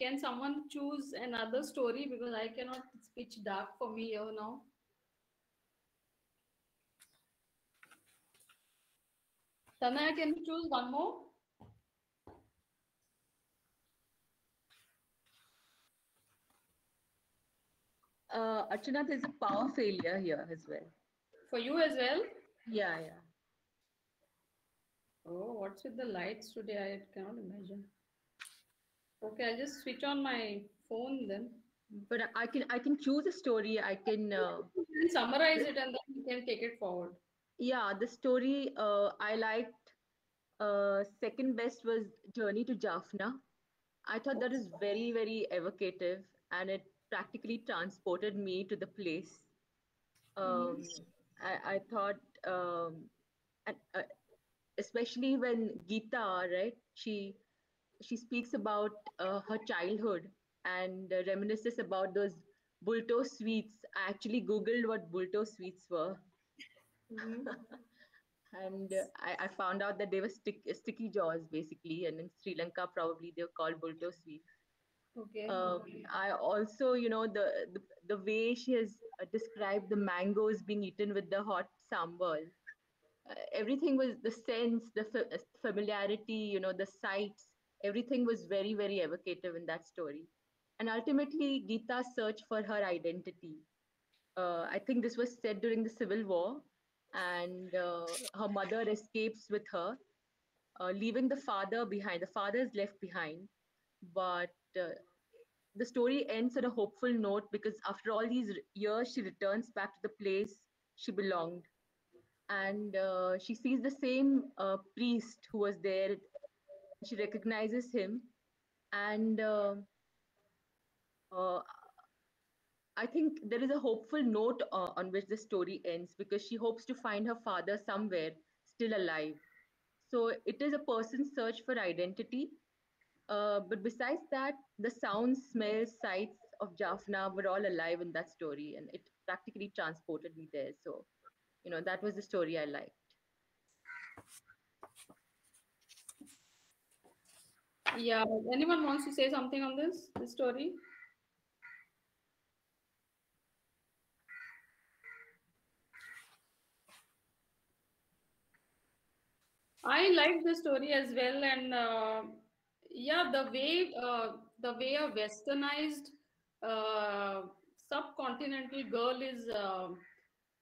can someone choose another story, because I cannot, it's pitch dark for me here now. Tanaya, can you choose one more? Uh, Archana, there's a power failure here as well. For you as well? Yeah, yeah. Oh, what's with the lights today? I cannot imagine. Okay, I'll just switch on my phone then. But I can I can choose a story. I can, uh, you can summarize it and then you can take it forward. Yeah, the story uh, I liked, uh, second best, was Journey to Jaffna. I thought that was very, very evocative, and it practically transported me to the place. Um, I, I thought, um, and, uh, especially when Geeta, right, she, she speaks about uh, her childhood and uh, reminisces about those Bulto sweets. I actually Googled what Bulto sweets were. Mm-hmm. And uh, I, I found out that they were stick, sticky jaws, basically, and in Sri Lanka probably they were called Bulto sweets. Okay. Um, okay. I also, you know, the, the the way she has described the mangoes being eaten with the hot sambal, uh, everything was, the sense, the f familiarity, you know, the sights, everything was very, very evocative in that story. And ultimately, Geeta's search for her identity. Uh, I think this was said during the Civil War. And uh, her mother escapes with her, uh, leaving the father behind. The father is left behind, but uh, the story ends on a hopeful note, because after all these years, she returns back to the place she belonged. And uh, she sees the same uh, priest who was there. She recognizes him. And uh, uh, I think there is a hopeful note uh, on which the story ends, because she hopes to find her father somewhere still alive. So it is a person's search for identity. Uh, but besides that, the sounds, smells, sights of Jaffna were all alive in that story, and it practically transported me there. So, you know, that was the story I liked. Yeah, anyone wants to say something on this, this story? I like the story as well, and uh, yeah, the way uh, the way a westernized uh, subcontinental girl is uh,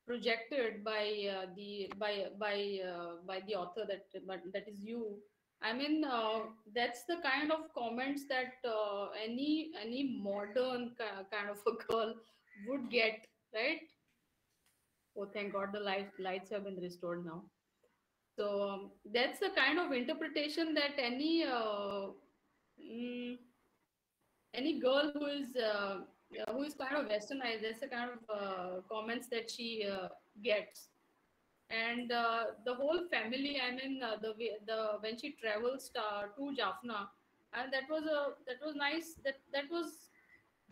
projected by uh, the by by uh, by the author, that that is you. I mean, uh, that's the kind of comments that uh, any any modern kind of a girl would get, right? Oh, thank God, the light, lights have been restored now. So um, that's the kind of interpretation that any uh, mm, any girl who is uh, who is kind of westernized, that's the kind of uh, comments that she uh, gets. And uh, the whole family, I mean, uh, the the when she travels uh, to Jaffna, and that was a that was nice. That that was,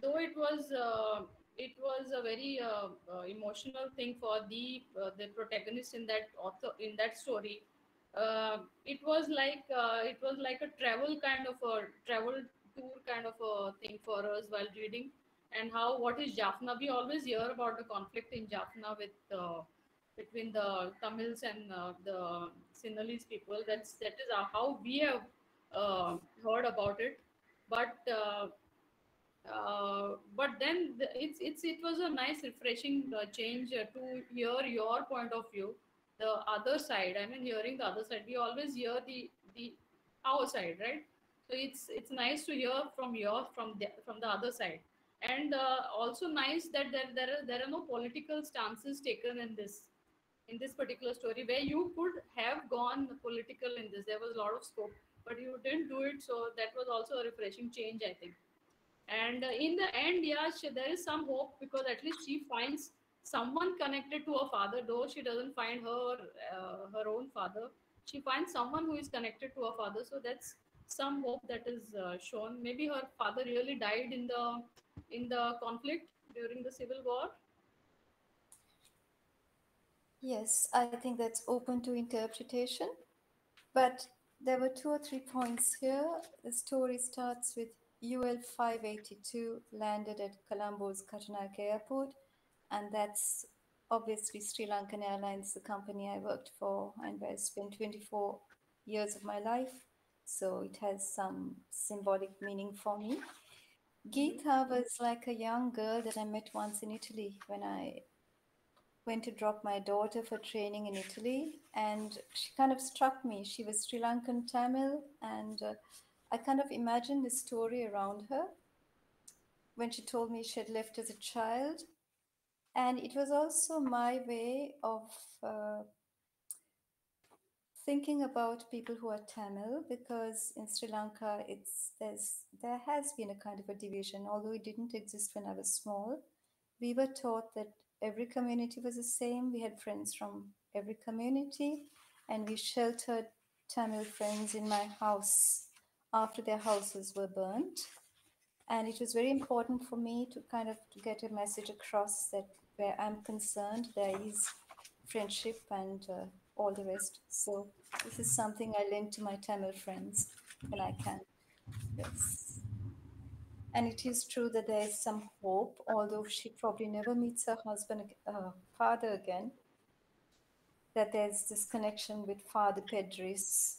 though it was uh, it was a very uh, uh, emotional thing for the uh, the protagonist in that author in that story. Uh, it was like uh, it was like a travel kind of a travel tour kind of a thing for us while reading. And how what is Jaffna? We always hear about the conflict in Jaffna with. Uh, between the Tamils and uh, the Sinhalese people. That's that is how we have uh, heard about it. But uh, uh, but then the, it's it's it was a nice refreshing uh, change uh, to hear your point of view, the other side. I mean, hearing the other side. We always hear the the our side, right? So it's it's nice to hear from your from the from the other side. And uh, also nice that there there are there are no political stances taken in this. In this particular story, where you could have gone political in this, there was a lot of scope, but you didn't do it. So that was also a refreshing change, I think. And uh, in the end, yeah, she, there is some hope because at least she finds someone connected to her father. Though she doesn't find her uh, her own father, she finds someone who is connected to her father. So that's some hope that is uh, shown. Maybe her father really died in the in the conflict during the civil war. Yes, I think that's open to interpretation, but there were two or three points here. The story starts with U L five eighty-two landed at Colombo's Karnataka airport, and that's obviously Sri Lankan Airlines, the company I worked for and where I spent twenty-four years of my life, so it has some symbolic meaning for me. Geeta was like a young girl that I met once in Italy when I went to drop my daughter for training in Italy, and she kind of struck me. She was Sri Lankan Tamil, and uh, I kind of imagined the story around her when she told me she had left as a child. And it was also my way of uh, thinking about people who are Tamil, because in Sri Lanka, it's, there's, there has been a kind of a division, although it didn't exist when I was small. We were taught that every community was the same. We had friends from every community, and we sheltered Tamil friends in my house after their houses were burnt. And it was very important for me to kind of to get a message across that where I'm concerned, there is friendship and uh, all the rest. So this is something I lend to my Tamil friends when I can. Yes. And it is true that there is some hope, although she probably never meets her husband, her father again, that there's this connection with Father Pedris.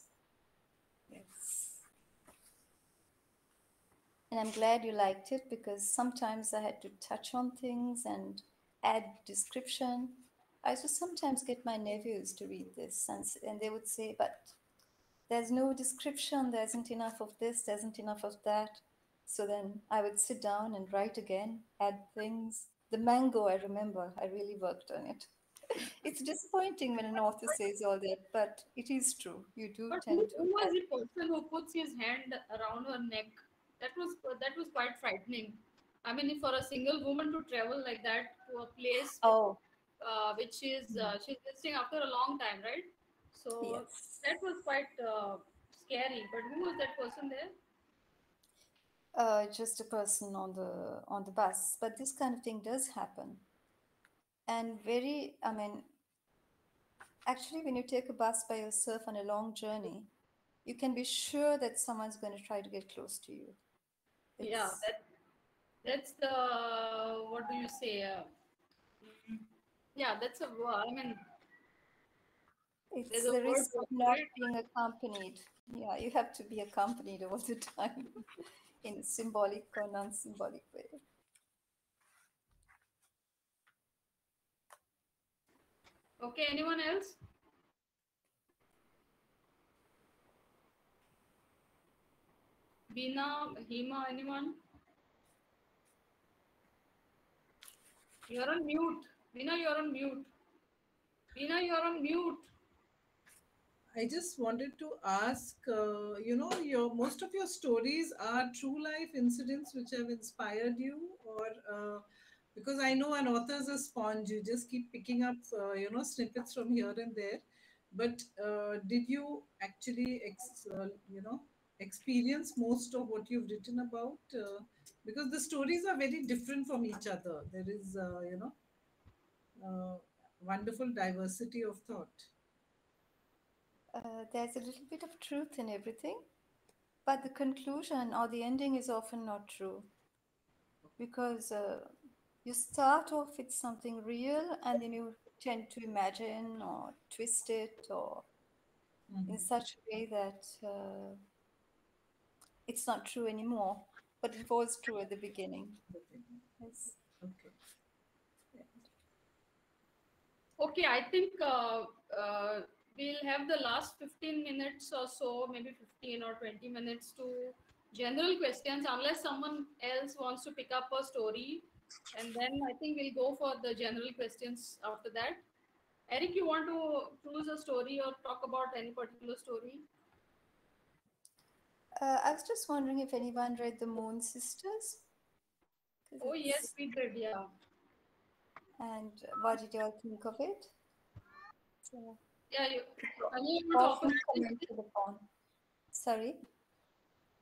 Yes. And I'm glad you liked it, because sometimes I had to touch on things and add description. I used to sometimes get my nephews to read this, and, and they would say, but there's no description, there isn't enough of this, there isn't enough of that. So then I would sit down and write again, add things. The mango, I remember, I really worked on it. It's disappointing when an author says all that, but it is true. You do but tend who, to. Who was the person who puts his hand around her neck? That was that was quite frightening. I mean, for a single woman to travel like that to a place, oh, uh, which is uh, she's visiting after a long time, right? So yes, that was quite uh, scary. But who was that person there? Uh, just a person on the on the bus, but this kind of thing does happen. And very, I mean, actually, when you take a bus by yourself on a long journey, you can be sure that someone's going to try to get close to you. It's, yeah, that, that's the, what do you say? Uh, yeah, that's a word. I mean, it's the risk of not being accompanied. Yeah, you have to be accompanied all the time. In a symbolic or non-symbolic way. Okay, anyone else? Bina, Hima, anyone? You're on mute. Bina, you're on mute. Bina, you're on mute. I just wanted to ask, uh, you know, your most of your stories are true life incidents which have inspired you, or uh, because I know an author is a sponge. You just keep picking up, uh, you know, snippets from here and there. But uh, did you actually, ex uh, you know, experience most of what you've written about? Uh, because the stories are very different from each other. There is, uh, you know, uh, wonderful diversity of thought. Uh, there's a little bit of truth in everything, but the conclusion or the ending is often not true, because uh, you start off with something real and then you tend to imagine or twist it or mm-hmm. in such a way that uh, it's not true anymore, but it was true at the beginning. Okay. Yes. Okay. Yeah. Okay, I think uh, uh, we'll have the last fifteen minutes or so, maybe fifteen or twenty minutes to general questions, unless someone else wants to pick up a story. And then I think we'll go for the general questions after that. Eric, you want to choose a story or talk about any particular story? Uh, I was just wondering if anyone read The Moon Sisters. Oh, yes, we did, yeah. And what did you all think of it? So, yeah, you, I mean, you often comment to the phone. Sorry?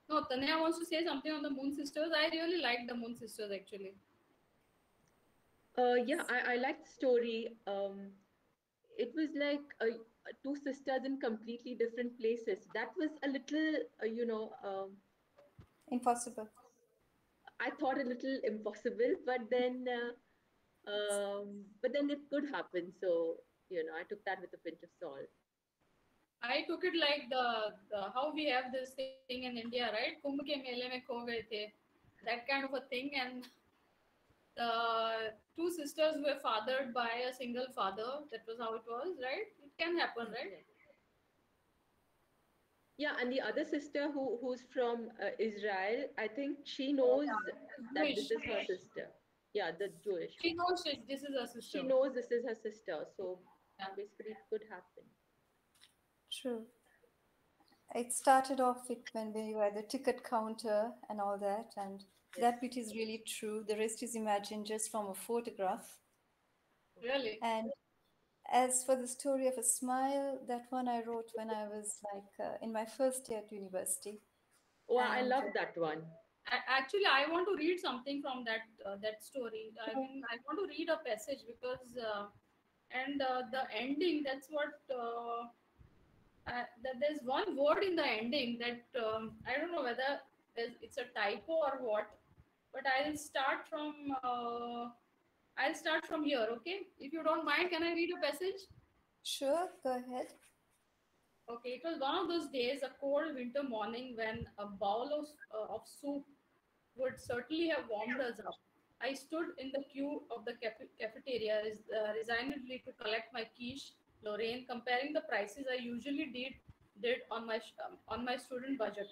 No, Tanya wants to say something on The Moon Sisters. I really liked The Moon Sisters, actually. Uh, yeah, I, I liked the story. Um, it was like a, two sisters in completely different places. That was a little, uh, you know... Um, impossible. I thought a little impossible, but then, uh, um, but then it could happen. So, you know, I took that with a pinch of salt. I took it like the, the how we have this thing in India, right? Kumbh ke mele mein kho gaye the. That kind of a thing. And the two sisters were fathered by a single father. That was how it was, right? It can happen, right? Yeah, and the other sister who who's from uh, Israel, I think she knows that this is her sister. Yeah, the Jewish. She knows she, this is her sister. She knows this is her sister. So yeah. Basically it could happen. True. It started off with when we were at the ticket counter and all that, and yes. That bit is really true. The rest is imagined just from a photograph. Really? And as for the story of a smile, that one I wrote when I was like uh, in my first year at university. Oh, and I love that one. I, actually, I want to read something from that uh, that story. I mean, I want to read a passage because, uh, and uh, the ending, that's what... Uh, Uh, that there's one word in the ending that um, I don't know whether it's a typo or what, but I'll start from uh, I'll start from here. Okay, if you don't mind, can I read a passage? Sure, go ahead. Okay, it was one of those days, a cold winter morning, when a bowl of uh, of soup would certainly have warmed us up. I stood in the queue of the caf cafeteria res uh, resignedly to collect my quiche. Lorraine, comparing the prices I usually did did on my um, on my student budget.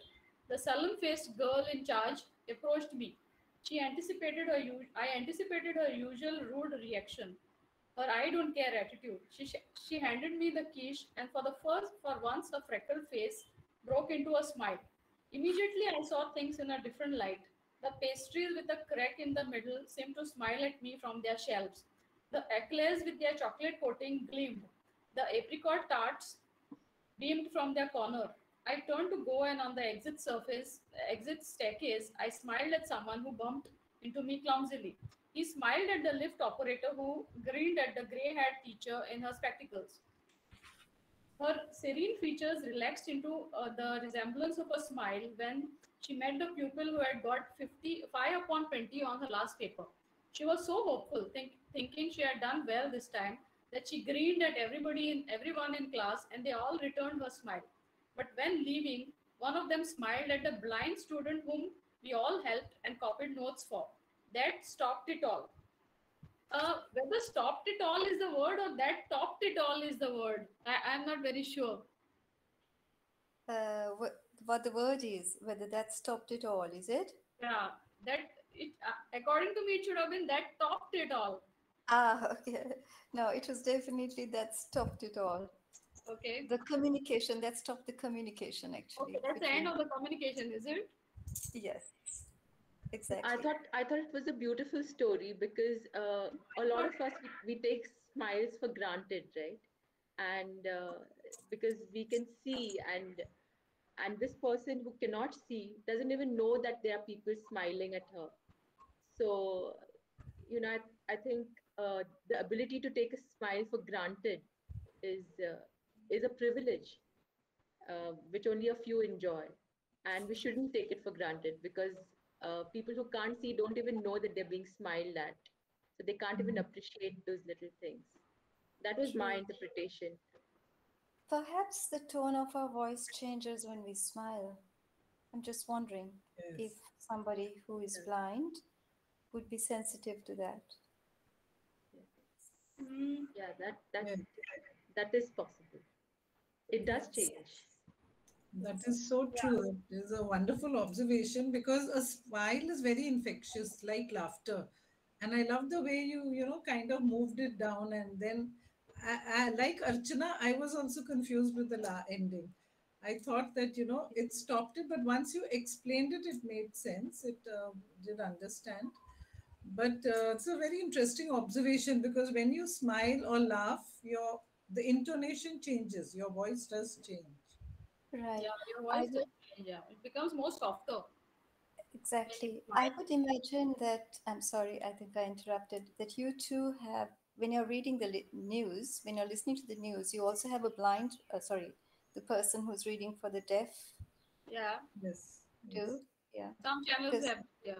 The sullen-faced girl in charge approached me. She anticipated her. I anticipated her usual rude reaction, her "I don't care" attitude. She she handed me the quiche, and for the first for once, her freckled face broke into a smile. Immediately, I saw things in a different light. The pastries with a crack in the middle seemed to smile at me from their shelves. The eclairs with their chocolate coating gleamed. The apricot tarts beamed from their corner. I turned to go, and on the exit surface, exit staircase, I smiled at someone who bumped into me clumsily. He smiled at the lift operator, who grinned at the grey-haired teacher in her spectacles. Her serene features relaxed into uh, the resemblance of a smile when she met the pupil who had got fifty-five upon twenty on her last paper. She was so hopeful, think, thinking she had done well this time, that she grinned at everybody and everyone in class, and they all returned her smile. But when leaving, one of them smiled at the blind student whom we all helped and copied notes for. That stopped it all. Uh, whether stopped it all is the word or that topped it all is the word, I, I'm not very sure. Uh, what, what the word is, whether that stopped it all, is it? Yeah, that it, uh, according to me, it should have been that topped it all. Ah, okay. No, it was definitely that stopped it all. Okay. The communication, that stopped the communication, actually. Okay, that's the end of the communication, is it? Yes. Exactly. I thought I thought it was a beautiful story because uh, a lot of us we, we take smiles for granted, right? And uh, because we can see, and and this person who cannot see doesn't even know that there are people smiling at her. So, you know, I, I think uh, the ability to take a smile for granted is uh, is a privilege uh, which only a few enjoy, and we shouldn't take it for granted because uh, people who can't see don't even know that they're being smiled at, so they can't even appreciate those little things. That was my interpretation. Perhaps the tone of our voice changes when we smile. I'm just wondering yes. if somebody who is yes. blind would be sensitive to that. Yes. Mm. Yeah, that that yes. that is possible. It does change. That is so true. Yeah. It is a wonderful observation because a smile is very infectious, like laughter. And I love the way you, you know, kind of moved it down. And then, I, I, like Archana, I was also confused with the la ending. I thought that, you know, it stopped it. But once you explained it, it made sense. It uh, did understand. But uh, it's a very interesting observation because when you smile or laugh, your the intonation changes. Your voice does change. Right. Yeah, your voice does change. Yeah. It becomes more softer. Exactly. I would imagine that, I'm sorry, I think I interrupted, that you too have, when you're reading the news, when you're listening to the news, you also have a blind, uh, sorry, the person who's reading for the deaf. Yeah. Yes. Too. Yeah. Some channels have, yeah.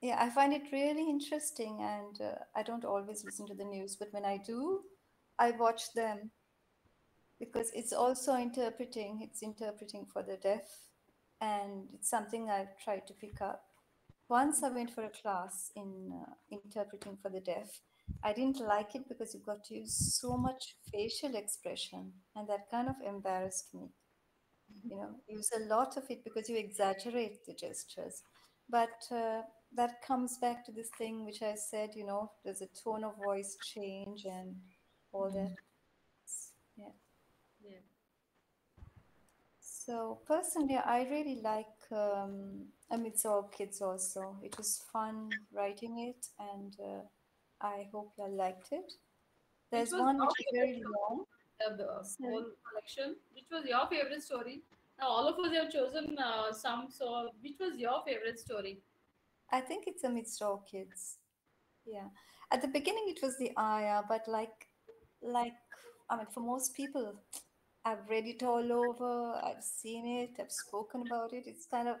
Yeah, I find it really interesting, and uh, I don't always listen to the news, but when I do, I watch them because it's also interpreting, it's interpreting for the deaf. And it's something I've tried to pick up. Once I went for a class in uh, interpreting for the deaf. I didn't like it because you've got to use so much facial expression, and that kind of embarrassed me. You know, use a lot of it because you exaggerate the gestures. But uh, that comes back to this thing which I said, you know, does the tone of voice change and all that? Yeah. Yeah. So personally, I really like, um, I mean, it's all kids also. It was fun writing it, and uh, I hope you all liked it. There's one which is very long. The, the whole collection. Which was your favorite story? Now, all of us have chosen uh, some, so which was your favorite story? I think it's Amidst All Kids. Yeah. At the beginning, it was the Aya, but like, like, I mean, for most people, I've read it all over. I've seen it. I've spoken about it. It's kind of,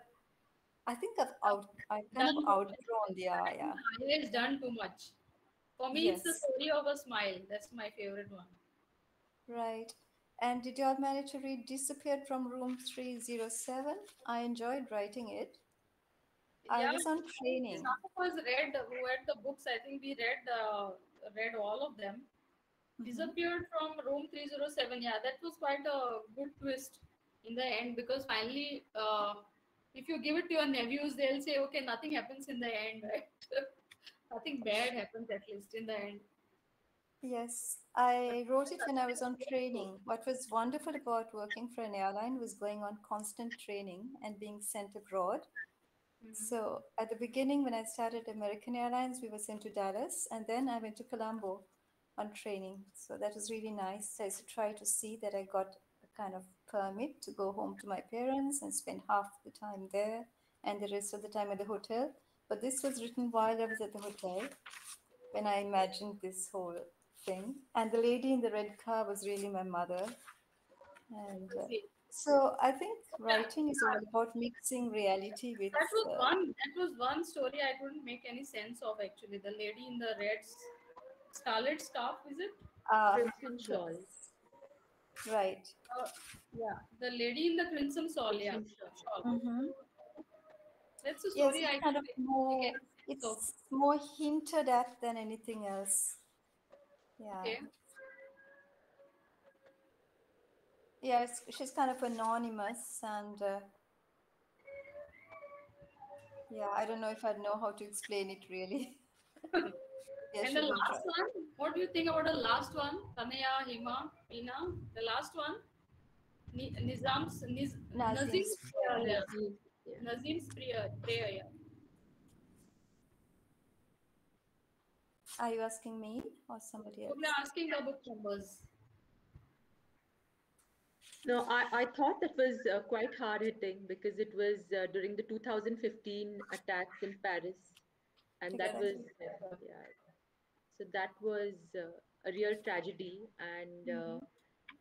I think I've out, I've kind of outgrown the Aya. It's done too much. For me, yes. it's the story of a smile. That's my favorite one. Right. And did you all manage to read Disappeared from Room three oh seven? I enjoyed writing it. Yeah, I was on training. Some of us read, who had the books, I think we read, uh, read all of them. Disappeared from Room three oh seven. Yeah, that was quite a good twist in the end because finally, uh, if you give it to your nephews, they'll say, okay, nothing happens in the end, right? Nothing bad happens at least in the end. Yes, I wrote it when I was on training. What was wonderful about working for an airline was going on constant training and being sent abroad. Mm-hmm. So at the beginning, when I started American Airlines, we were sent to Dallas, and then I went to Colombo on training. So that was really nice. I used to try to see that I got a kind of permit to go home to my parents and spend half the time there and the rest of the time at the hotel. But this was written while I was at the hotel when I imagined this whole thing. And the lady in the red car was really my mother. And uh, so I think writing is all about mixing reality with... That was, uh, one, that was one story I couldn't make any sense of actually. The lady in the red... Scarlet scarf, is it? Uh, crimson shawl. Right. Uh, yeah. The lady in the crimson shawl. Yeah. Shawl. Mm-hmm. That's a story yes, I kind of more. It's so. more hinted at than anything else. Yeah. Okay. Yeah, it's, she's kind of anonymous, and uh, yeah, I don't know if I know how to explain it really. Yes, and the last tried. one, what do you think about the last one? Tanaya, Hima, Hina, the last one? Ni Nizam's, Niz Nazim's prayer. Nazim's prayer. Are you asking me or somebody else? We're asking the book numbers. No, I, I thought that was uh, quite hard-hitting because it was uh, during the two thousand fifteen attacks in Paris. And that was, uh, yeah. So that was uh, a real tragedy. And uh, mm-hmm.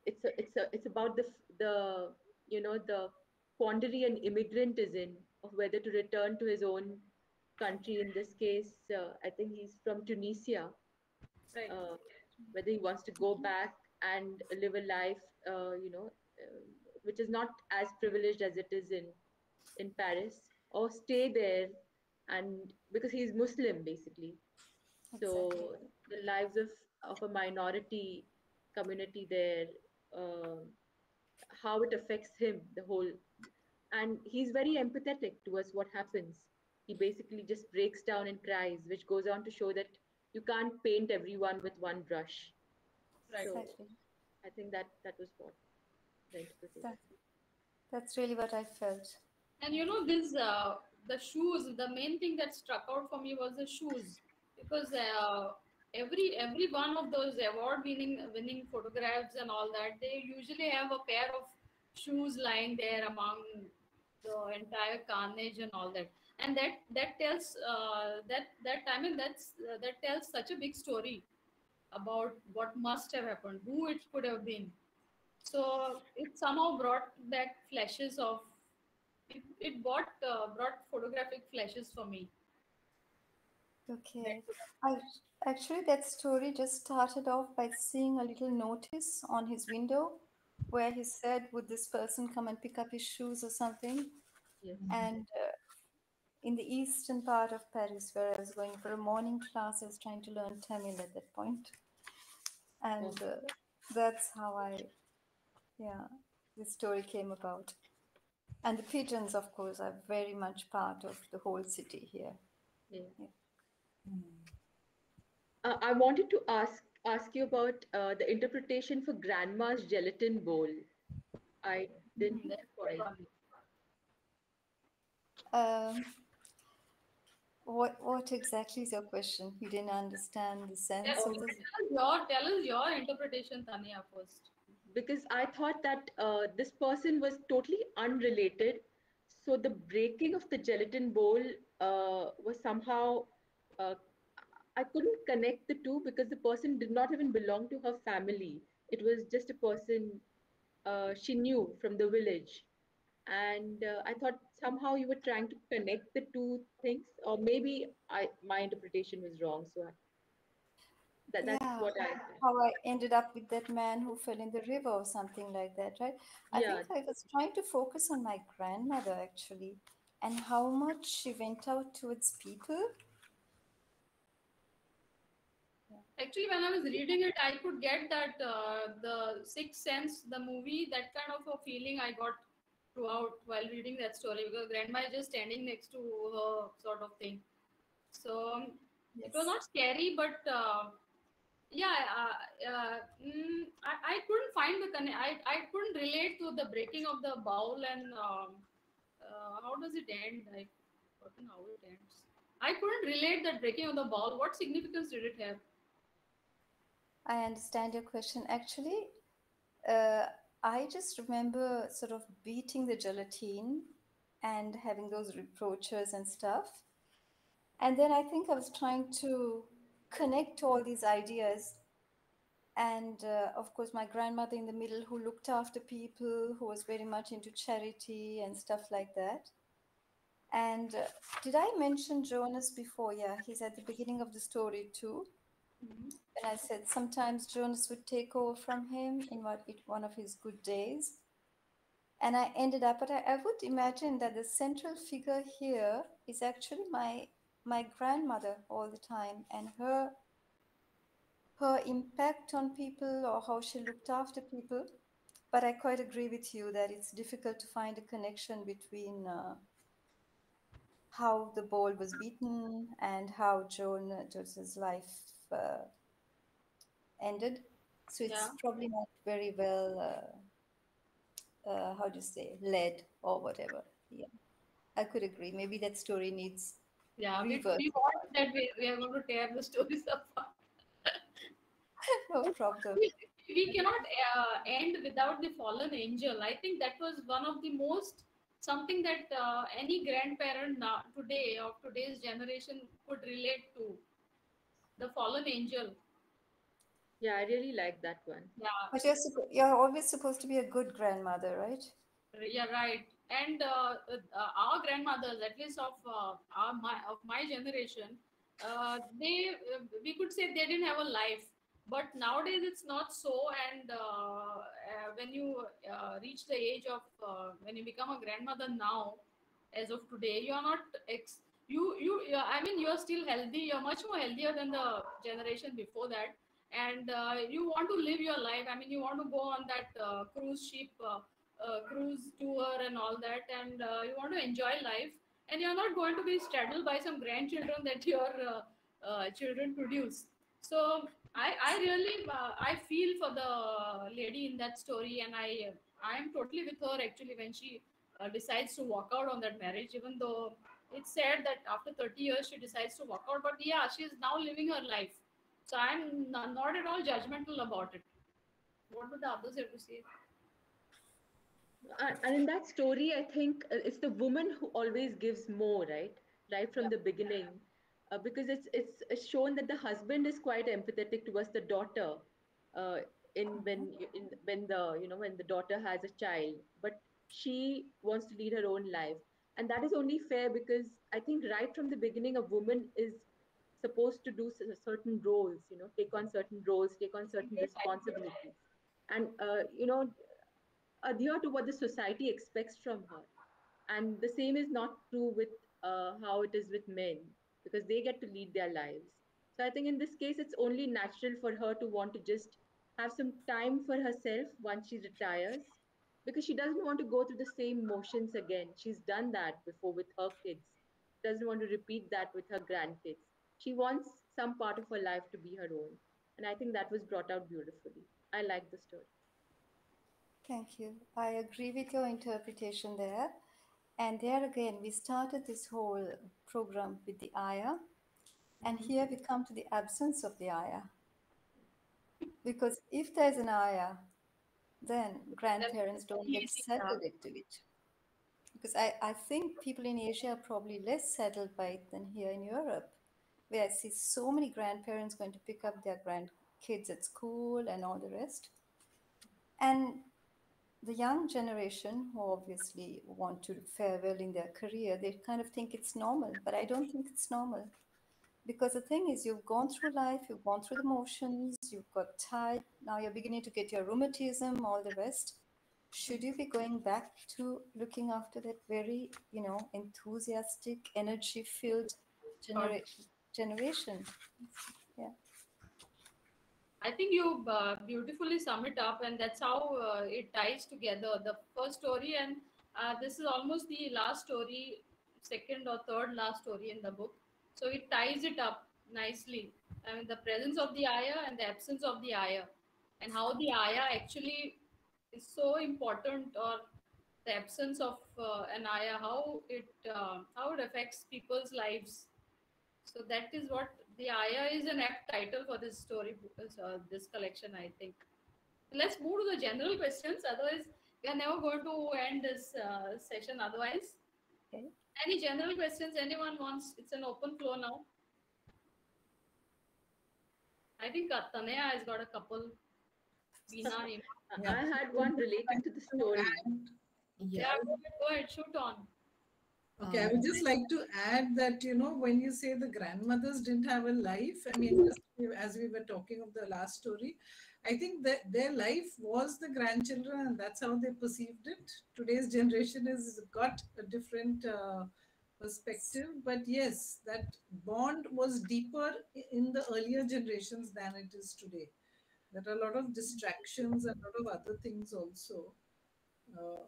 it's, a, it's, a, it's about the, the, you know, the quandary an immigrant is in of whether to return to his own country. In this case, uh, I think he's from Tunisia, right. uh, whether he wants to go back and live a life, uh, you know, uh, which is not as privileged as it is in, in Paris, or stay there, and because he's Muslim, basically. Exactly. So the lives of, of a minority community there, uh, how it affects him, the whole, and he's very empathetic towards what happens. He basically just breaks down and cries, which goes on to show that you can't paint everyone with one brush. Right. So exactly. I think that that was what that, that's really what I felt. And you know, this uh, the shoes, the main thing that struck out for me was the shoes, because uh, every every one of those award winning winning photographs and all that, they usually have a pair of shoes lying there among the entire carnage and all that, and that that tells uh, that that I mean that's uh, that tells such a big story about what must have happened, who it could have been. So it somehow brought back flashes of, it, it brought, uh, brought photographic flashes for me. Okay. I, actually, that story just started off by seeing a little notice on his window where he said, would this person come and pick up his shoes or something? Yeah. And uh, in the eastern part of Paris, where I was going for a morning class, I was trying to learn Tamil at that point. And uh, that's how I, yeah, this story came about. And the pigeons, of course, are very much part of the whole city here. Yeah. Yeah. Mm. Uh, I wanted to ask, ask you about uh, the interpretation for grandma's gelatin bowl. I didn't know mm-hmm. it. Um, What what exactly is your question? You didn't understand the sense yeah, of this. Tell us your, tell us your interpretation, Tanya, first. Because I thought that uh, this person was totally unrelated. So the breaking of the gelatin bowl uh, was somehow, uh, I couldn't connect the two because the person did not even belong to her family. It was just a person uh, she knew from the village. And uh, I thought somehow you were trying to connect the two things, or maybe I my interpretation was wrong. So I, that, that's yeah, what I... How I ended up with that man who fell in the river or something like that, right? I yeah. think I was trying to focus on my grandmother, actually, and how much she went out towards people. Actually, when I was reading it, I could get that uh, the Sixth Sense, the movie, that kind of a feeling I got throughout while reading that story, because grandma is just standing next to her sort of thing. So um, yes. It was not scary, but uh, yeah, uh, uh, mm, I, I couldn't find the connection. I, I couldn't relate to the breaking of the bowl and um, uh, how does it end? I forgot how it ends. I couldn't relate that breaking of the bowl. What significance did it have? I understand your question. Actually, uh, I just remember sort of beating the gelatine and having those reproaches and stuff. And then I think I was trying to connect all these ideas. And uh, of course, my grandmother in the middle, who looked after people, who was very much into charity and stuff like that. And uh, did I mention Jonas before? Yeah, he's at the beginning of the story too. Mm-hmm. And I said sometimes Jonas would take over from him in what, it, one of his good days. And I ended up, but I, I would imagine that the central figure here is actually my my grandmother all the time, and her her impact on people, or how she looked after people. But I quite agree with you that it's difficult to find a connection between uh, how the bowl was beaten and how Jonas's life Uh, ended. So it's yeah. probably not very well uh, uh, how do you say, led or whatever. Yeah, I could agree. Maybe that story needs Yeah, we, we want that we, we are going to tear the stories apart. No problem. We, we cannot uh, end without the fallen angel. I think that was one of the most, something that uh, any grandparent now, today of today's generation could relate to. The fallen angel. Yeah, I really like that one. Yeah. But you're, you're always supposed to be a good grandmother, right? Yeah, right. And uh, uh, our grandmothers, at least of uh, our my, of my generation, uh, they uh, we could say they didn't have a life. But nowadays it's not so. And uh, uh, when you uh, reach the age of uh, when you become a grandmother now, as of today, you are not ex you you. I mean, you are still healthy. You are much more healthier than the generation before that. And uh, you want to live your life. I mean, you want to go on that uh, cruise ship. Uh, Uh, cruise tour and all that, and uh, you want to enjoy life, and you're not going to be straddled by some grandchildren that your uh, uh, children produce. So I, I really uh, I feel for the lady in that story, and I I am totally with her actually when she uh, decides to walk out on that marriage, even though it's sad that after thirty years she decides to walk out, but yeah, she is now living her life. So I'm not at all judgmental about it. What would the others have to say? And in that story, I think it's the woman who always gives more, right? Right from yeah. the beginning, uh, because it's it's shown that the husband is quite empathetic towards the daughter, uh, in when in when the you know when the daughter has a child, but she wants to lead her own life, and that is only fair because I think right from the beginning, a woman is supposed to do certain roles, you know, take on certain roles, take on certain responsibilities, and uh, you know. adhere to what the society expects from her, and the same is not true with uh, how it is with men, because they get to lead their lives. So I think in this case, it's only natural for her to want to just have some time for herself once she retires, because she doesn't want to go through the same motions again. She's done that before with her kids. Doesn't want to repeat that with her grandkids. She wants some part of her life to be her own, and I think that was brought out beautifully. I like the story. Thank you. I agree with your interpretation there. And there again, we started this whole program with the ayah. And here we come to the absence of the ayah. Because if there's an ayah, then grandparents don't get settled to it. Because I, I think people in Asia are probably less settled by it than here in Europe, where I see so many grandparents going to pick up their grandkids at school and all the rest. And the young generation, who obviously want to farewell in their career, they kind of think it's normal, but I don't think it's normal. Because the thing is, you've gone through life, you've gone through the motions, you've got tired, now you're beginning to get your rheumatism, all the rest. Should you be going back to looking after that very, you know, enthusiastic, energy-filled genera generation? Yeah. I think you uh, beautifully sum it up, and that's how uh, it ties together. The first story, and uh, this is almost the last story, second or third last story in the book. So it ties it up nicely. I mean, the presence of the ayah and the absence of the ayah, and how the ayah actually is so important, or the absence of uh, an ayah, how it uh, how it affects people's lives. So that is what the ayah is, an apt title for this story, uh, this collection, I think. Let's move to the general questions. Otherwise, we are never going to end this uh, session. Otherwise, okay. Any general questions anyone wants? It's an open floor now. I think Tanaya has got a couple. Veena, yeah. I had one relating to the story. Yeah, yeah, go ahead, go ahead, shoot on. Okay, I would just like to add that, you know, when you say the grandmothers didn't have a life, I mean, as we were talking of the last story, I think that their life was the grandchildren, and that's how they perceived it. Today's generation has got a different uh, perspective, but yes, that bond was deeper in the earlier generations than it is today. There are a lot of distractions and a lot of other things also. Uh,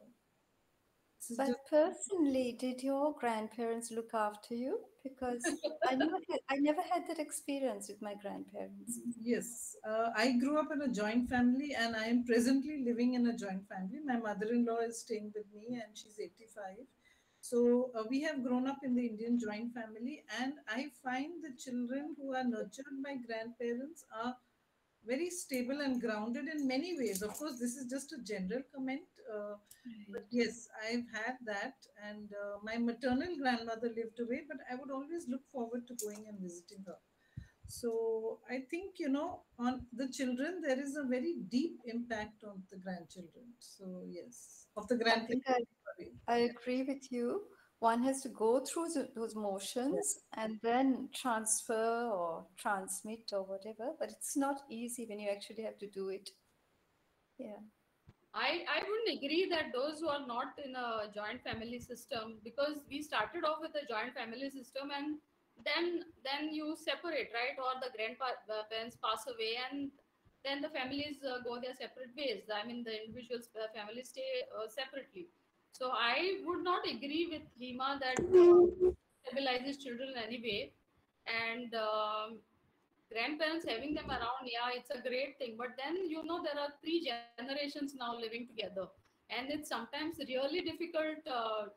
But personally, did your grandparents look after you? Because I never had, I never had that experience with my grandparents. Yes, uh, I grew up in a joint family, and I am presently living in a joint family. My mother-in-law is staying with me, and she's eighty-five. So uh, we have grown up in the Indian joint family, and I find the children who are nurtured by grandparents are very stable and grounded in many ways. Of course, this is just a general comment, uh, but yes, I've had that. And uh, my maternal grandmother lived away, but I would always look forward to going and visiting her. So I think, you know, on the children, there is a very deep impact on the grandchildren. So yes, of the grandchildren. I, I agree with you. One has to go through those motions and then transfer or transmit or whatever, but it's not easy when you actually have to do it. Yeah. I, I wouldn't agree that those who are not in a joint family system, because we started off with a joint family system and then then you separate, right? Or the grandparents pass away and then the families uh, go their separate ways. I mean, the individuals, uh, families stay uh, separately. So I would not agree with Hima that uh, stabilizes children anyway. And um, grandparents having them around, yeah, it's a great thing. But then, you know, there are three generations now living together. And it's sometimes really difficult uh,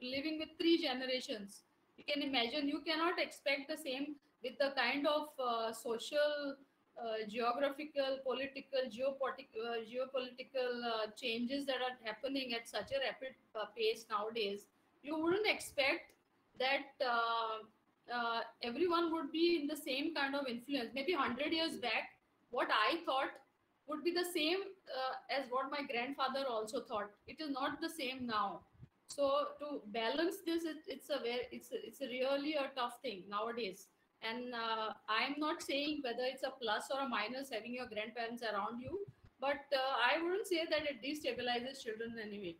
living with three generations. You can imagine, you cannot expect the same with the kind of uh, social, uh, geographical, political, geopolitical, uh, geopolitical uh, changes that are happening at such a rapid uh, pace nowadays. You wouldn't expect that uh, uh, everyone would be in the same kind of influence. Maybe one hundred years back, what I thought would be the same uh, as what my grandfather also thought. It is not the same now. So to balance this, it, it's a very, it's a, it's a really a tough thing nowadays. And uh, I'm not saying whether it's a plus or a minus having your grandparents around you, but uh, I wouldn't say that it destabilizes children anyway.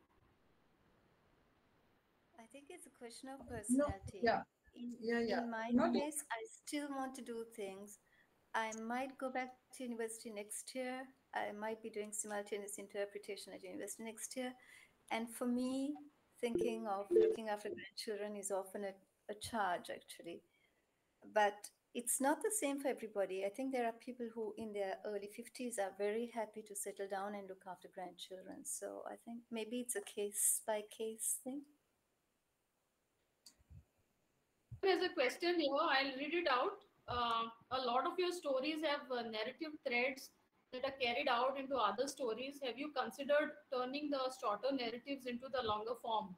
I think it's a question of personality. No, yeah. In, yeah, yeah. in my not case, it. I still want to do things. I might go back to university next year. I might be doing simultaneous interpretation at university next year. And for me, thinking of looking after grandchildren is often a, a charge, actually. But it's not the same for everybody. I think there are people who in their early fifties are very happy to settle down and look after grandchildren. So I think maybe it's a case by case thing. There's a question here, I'll read it out. Uh, a lot of your stories have uh, narrative threads that are carried out into other stories. Have you considered turning the shorter narratives into the longer form?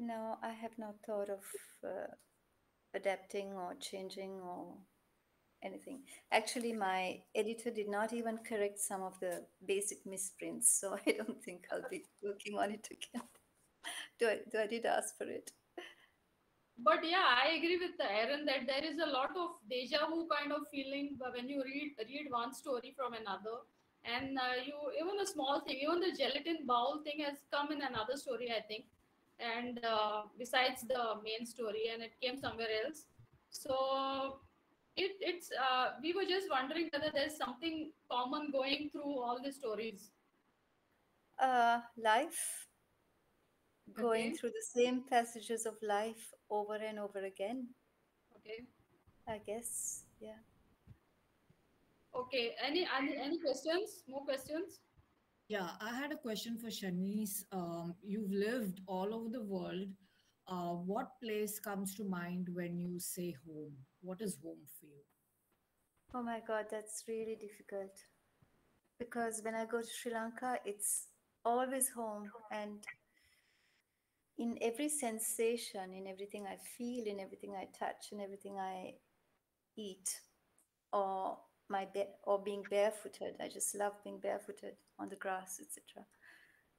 No, I have not thought of uh, adapting or changing or anything. Actually, my editor did not even correct some of the basic misprints, so I don't think I'll be working on it again. Though I, though I did ask for it. But yeah, I agree with Aaron that there is a lot of deja vu kind of feeling when you read read one story from another, and uh, you even a small thing, even the gelatin bowl thing has come in another story, I think. And uh, besides the main story, and it came somewhere else. So it, it's uh, we were just wondering whether there's something common going through all the stories. Uh, life, okay. Going through the same passages of life over and over again. Okay. I guess, yeah. Okay. Any any, any questions? More questions? Yeah, I had a question for Chanis. Um, you've lived all over the world. Uh, what place comes to mind when you say home? What is home for you? Oh my God, that's really difficult. Because when I go to Sri Lanka, it's always home. And in every sensation, in everything I feel, in everything I touch, in everything I eat, or My be or being barefooted. I just love being barefooted on the grass, et cetera.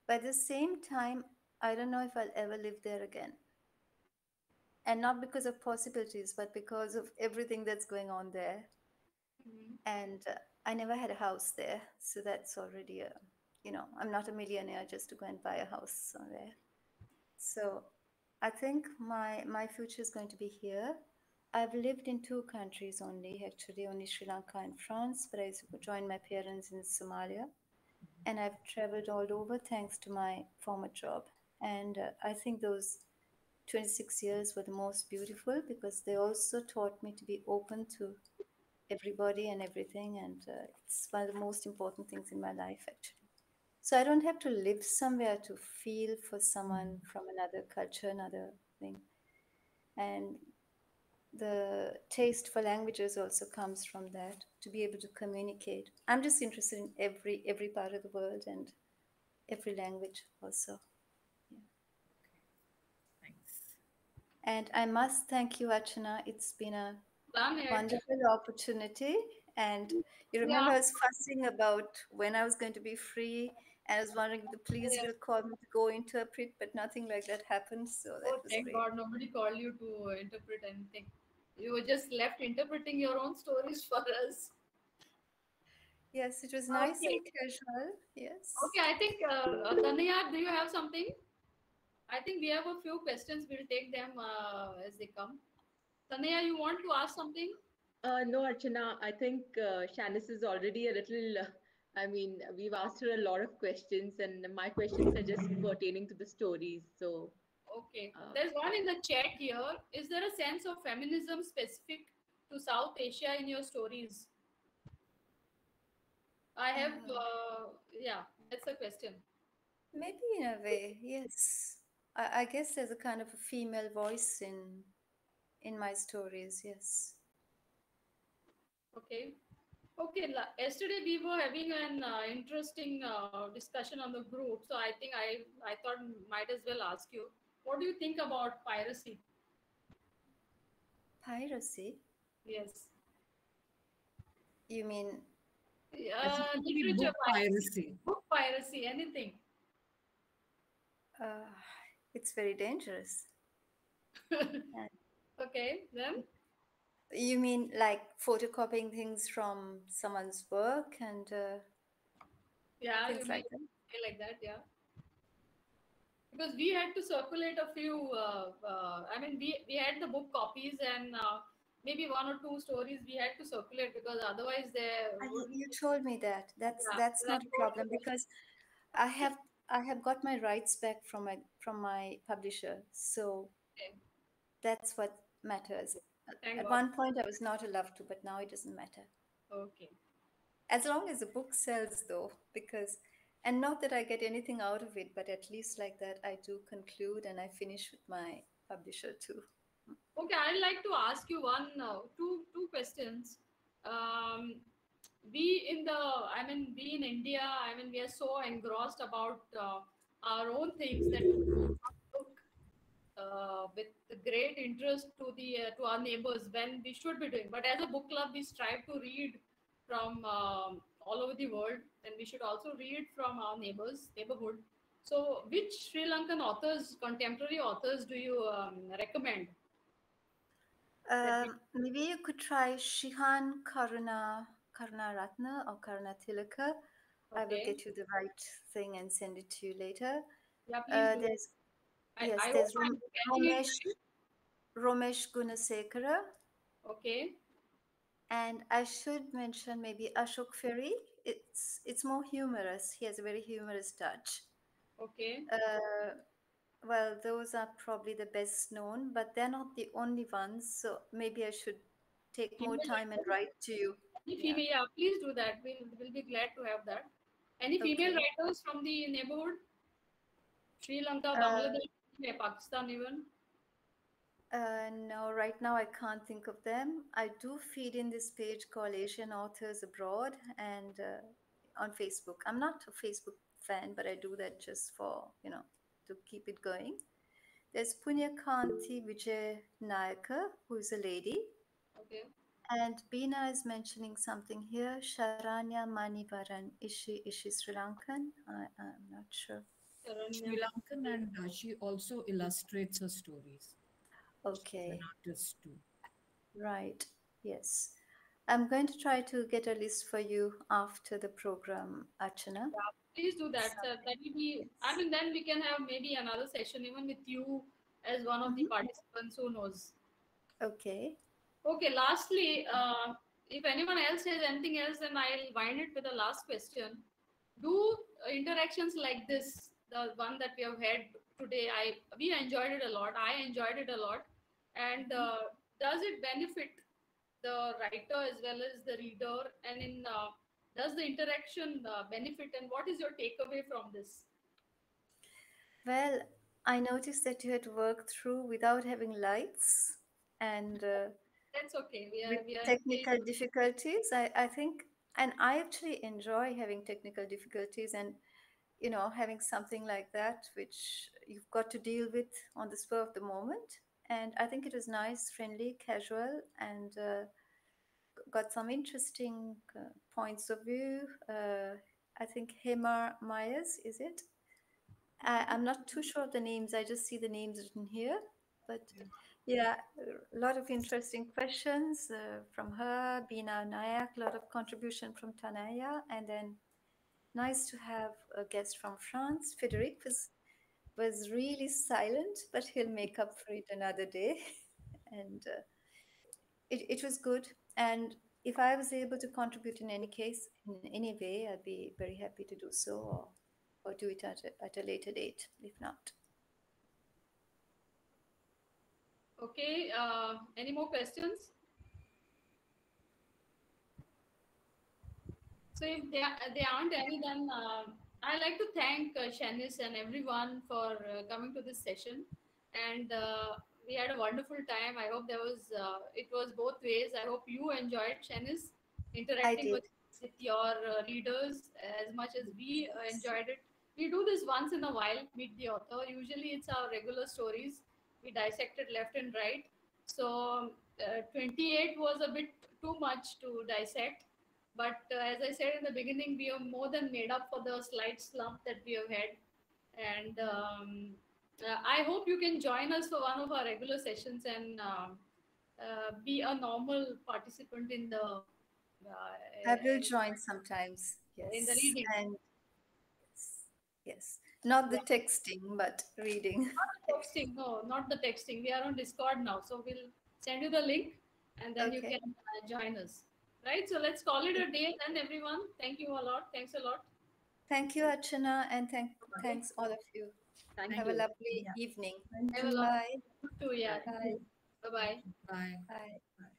But at the same time, I don't know if I'll ever live there again. And not because of possibilities, but because of everything that's going on there. Mm-hmm. And uh, I never had a house there. So that's already, a, you know, I'm not a millionaire just to go and buy a house somewhere. So I think my, my future is going to be here. I've lived in two countries only, actually, only Sri Lanka and France, but I joined my parents in Somalia. And I've traveled all over thanks to my former job. And uh, I think those twenty-six years were the most beautiful because they also taught me to be open to everybody and everything. And uh, it's one of the most important things in my life, actually. So I don't have to live somewhere to feel for someone from another culture, another thing. And the taste for languages also comes from that, to be able to communicate. I'm just interested in every every part of the world and every language also. Yeah. Okay. Thanks. And I must thank you, Archana. It's been a wonderful opportunity. And you remember, yeah, I was fussing about when I was going to be free, and I was wondering if the police yeah. will call me to go interpret, but nothing like that happened. So that oh, was thank great. God, nobody called you to interpret anything. You were just left interpreting your own stories for us. Yes, it was okay. nice and casual. Yes. Okay, I think, uh, Tanaya, do you have something? I think we have a few questions. We'll take them uh, as they come. Tanaya, you want to ask something? Uh, no, Archana, I think uh, Chanis is already a little, uh, I mean, we've asked her a lot of questions, and my questions are just pertaining to the stories. So, okay, uh, there's one in the chat here. Is there a sense of feminism specific to South Asia in your stories? I have, uh, yeah, that's a question. Maybe in a way, yes. I, I guess there's a kind of a female voice in, in my stories, yes. Okay. Okay. Yesterday we were having an uh, interesting uh, discussion on the group. So I think I, I thought might as well ask you, what do you think about piracy? Piracy? Yes. You mean? Uh, literature piracy. Book piracy, anything. Uh, it's very dangerous. Yeah. Okay. Then? You mean like photocopying things from someone's work and uh, yeah, things like that? like that, yeah. Because we had to circulate a few, uh, uh, I mean, we, we had the book copies and uh, maybe one or two stories we had to circulate because otherwise they... You told me that. That's, yeah, that's not a problem because I have I have got my rights back from my, from my publisher. So okay. that's what matters. Thank At God. one point, I was not allowed to, but now it doesn't matter. Okay. As long as the book sells, though, because, and not that I get anything out of it, but at least like that, I do conclude and I finish with my publisher too. Okay, I'd like to ask you one, uh, two, two questions. Um, we in the, I mean, we in India, I mean, we are so engrossed about uh, our own things that. Uh, with great interest to the uh, to our neighbors when we should be doing. But as a book club, we strive to read from um, all over the world, and we should also read from our neighbors, neighborhood. So which Sri Lankan authors, contemporary authors, do you um, recommend? Um, maybe you could try Shihan Karuna, Karuna Ratna or Karuna Tilaka. Okay. I will get you the right thing and send it to you later. Yeah, please uh, do. There's I, yes, I there's Rom Romesh, Romesh Gunasekara. Okay. And I should mention maybe Ashok Ferry. It's it's more humorous. He has a very humorous touch. Okay. Uh, well, those are probably the best known, but they're not the only ones. So maybe I should take more time and write to you. Any female, yeah. yeah, please do that. We'll, we'll be glad to have that. Any female okay. writers from the neighborhood? Sri Lanka, Bangladesh? Uh, Pakistan even? Uh, no, right now I can't think of them. I do feed in this page called Asian Authors Abroad and uh, on Facebook. I'm not a Facebook fan, but I do that just for, you know, to keep it going. There's Punyakanti Vijay Nayaka, who is a lady. Okay. And Bina is mentioning something here. Sharanya Manivaran. Is she, is she Sri Lankan? I, I'm not sure. Sri Lankan, and uh, she also illustrates her stories. Okay. She's an artist too. Right. Yes. I'm going to try to get a list for you after the program, Archana. Yeah, please do that, sir. That will be. Yes. I mean, then we can have maybe another session even with you as one of the participants. Who knows? Okay. Okay. Lastly, uh, if anyone else has anything else, then I'll wind it with the last question. Do interactions like this? The one that we have had today, I we enjoyed it a lot. I enjoyed it a lot. And uh, does it benefit the writer as well as the reader? And in uh, does the interaction uh, benefit, and what is your takeaway from this? Well, I noticed that you had worked through without having lights and uh, that's okay. We are, we are technical able... difficulties, I, I think. And I actually enjoy having technical difficulties and, you know, having something like that, which you've got to deal with on the spur of the moment. And I think it was nice, friendly, casual, and uh, got some interesting uh, points of view. Uh, I think Hema Myers, is it? I, I'm not too sure of the names. I just see the names written here. But yeah, a lot of interesting questions uh, from her, Bina Nayak, a lot of contribution from Tanaya, and then nice to have a guest from France. Frederic was, was really silent, but he'll make up for it another day. And uh, it, it was good. And if I was able to contribute in any case, in any way, I'd be very happy to do so, or, or do it at a, at a later date, if not. Okay, uh, any more questions? So if there, there aren't any, then uh, I'd like to thank uh, Chanis and everyone for uh, coming to this session. And uh, we had a wonderful time. I hope there was, uh, it was both ways. I hope you enjoyed, Chanis, interacting with, with your uh, readers as much as we uh, enjoyed it. We do this once in a while, meet the author. Usually it's our regular stories. We dissected left and right. So uh, twenty-eight was a bit too much to dissect. But uh, as I said in the beginning, we have more than made up for the slight slump that we have had. And um, uh, I hope you can join us for one of our regular sessions and uh, uh, be a normal participant in the... Uh, I will join sometimes, yes. In the reading. And yes, not the texting, but reading. Not the texting, no, not the texting. We are on Discord now, so we'll send you the link and then okay. you can uh, join us. Right, so let's call it a day then, everyone. Thank you a lot. Thanks a lot. Thank you, Archana, and thank, thanks all of you. Thank Have you. a lovely yeah. evening. Have a lovely evening. Bye. Bye. Bye. Bye. Bye. Bye.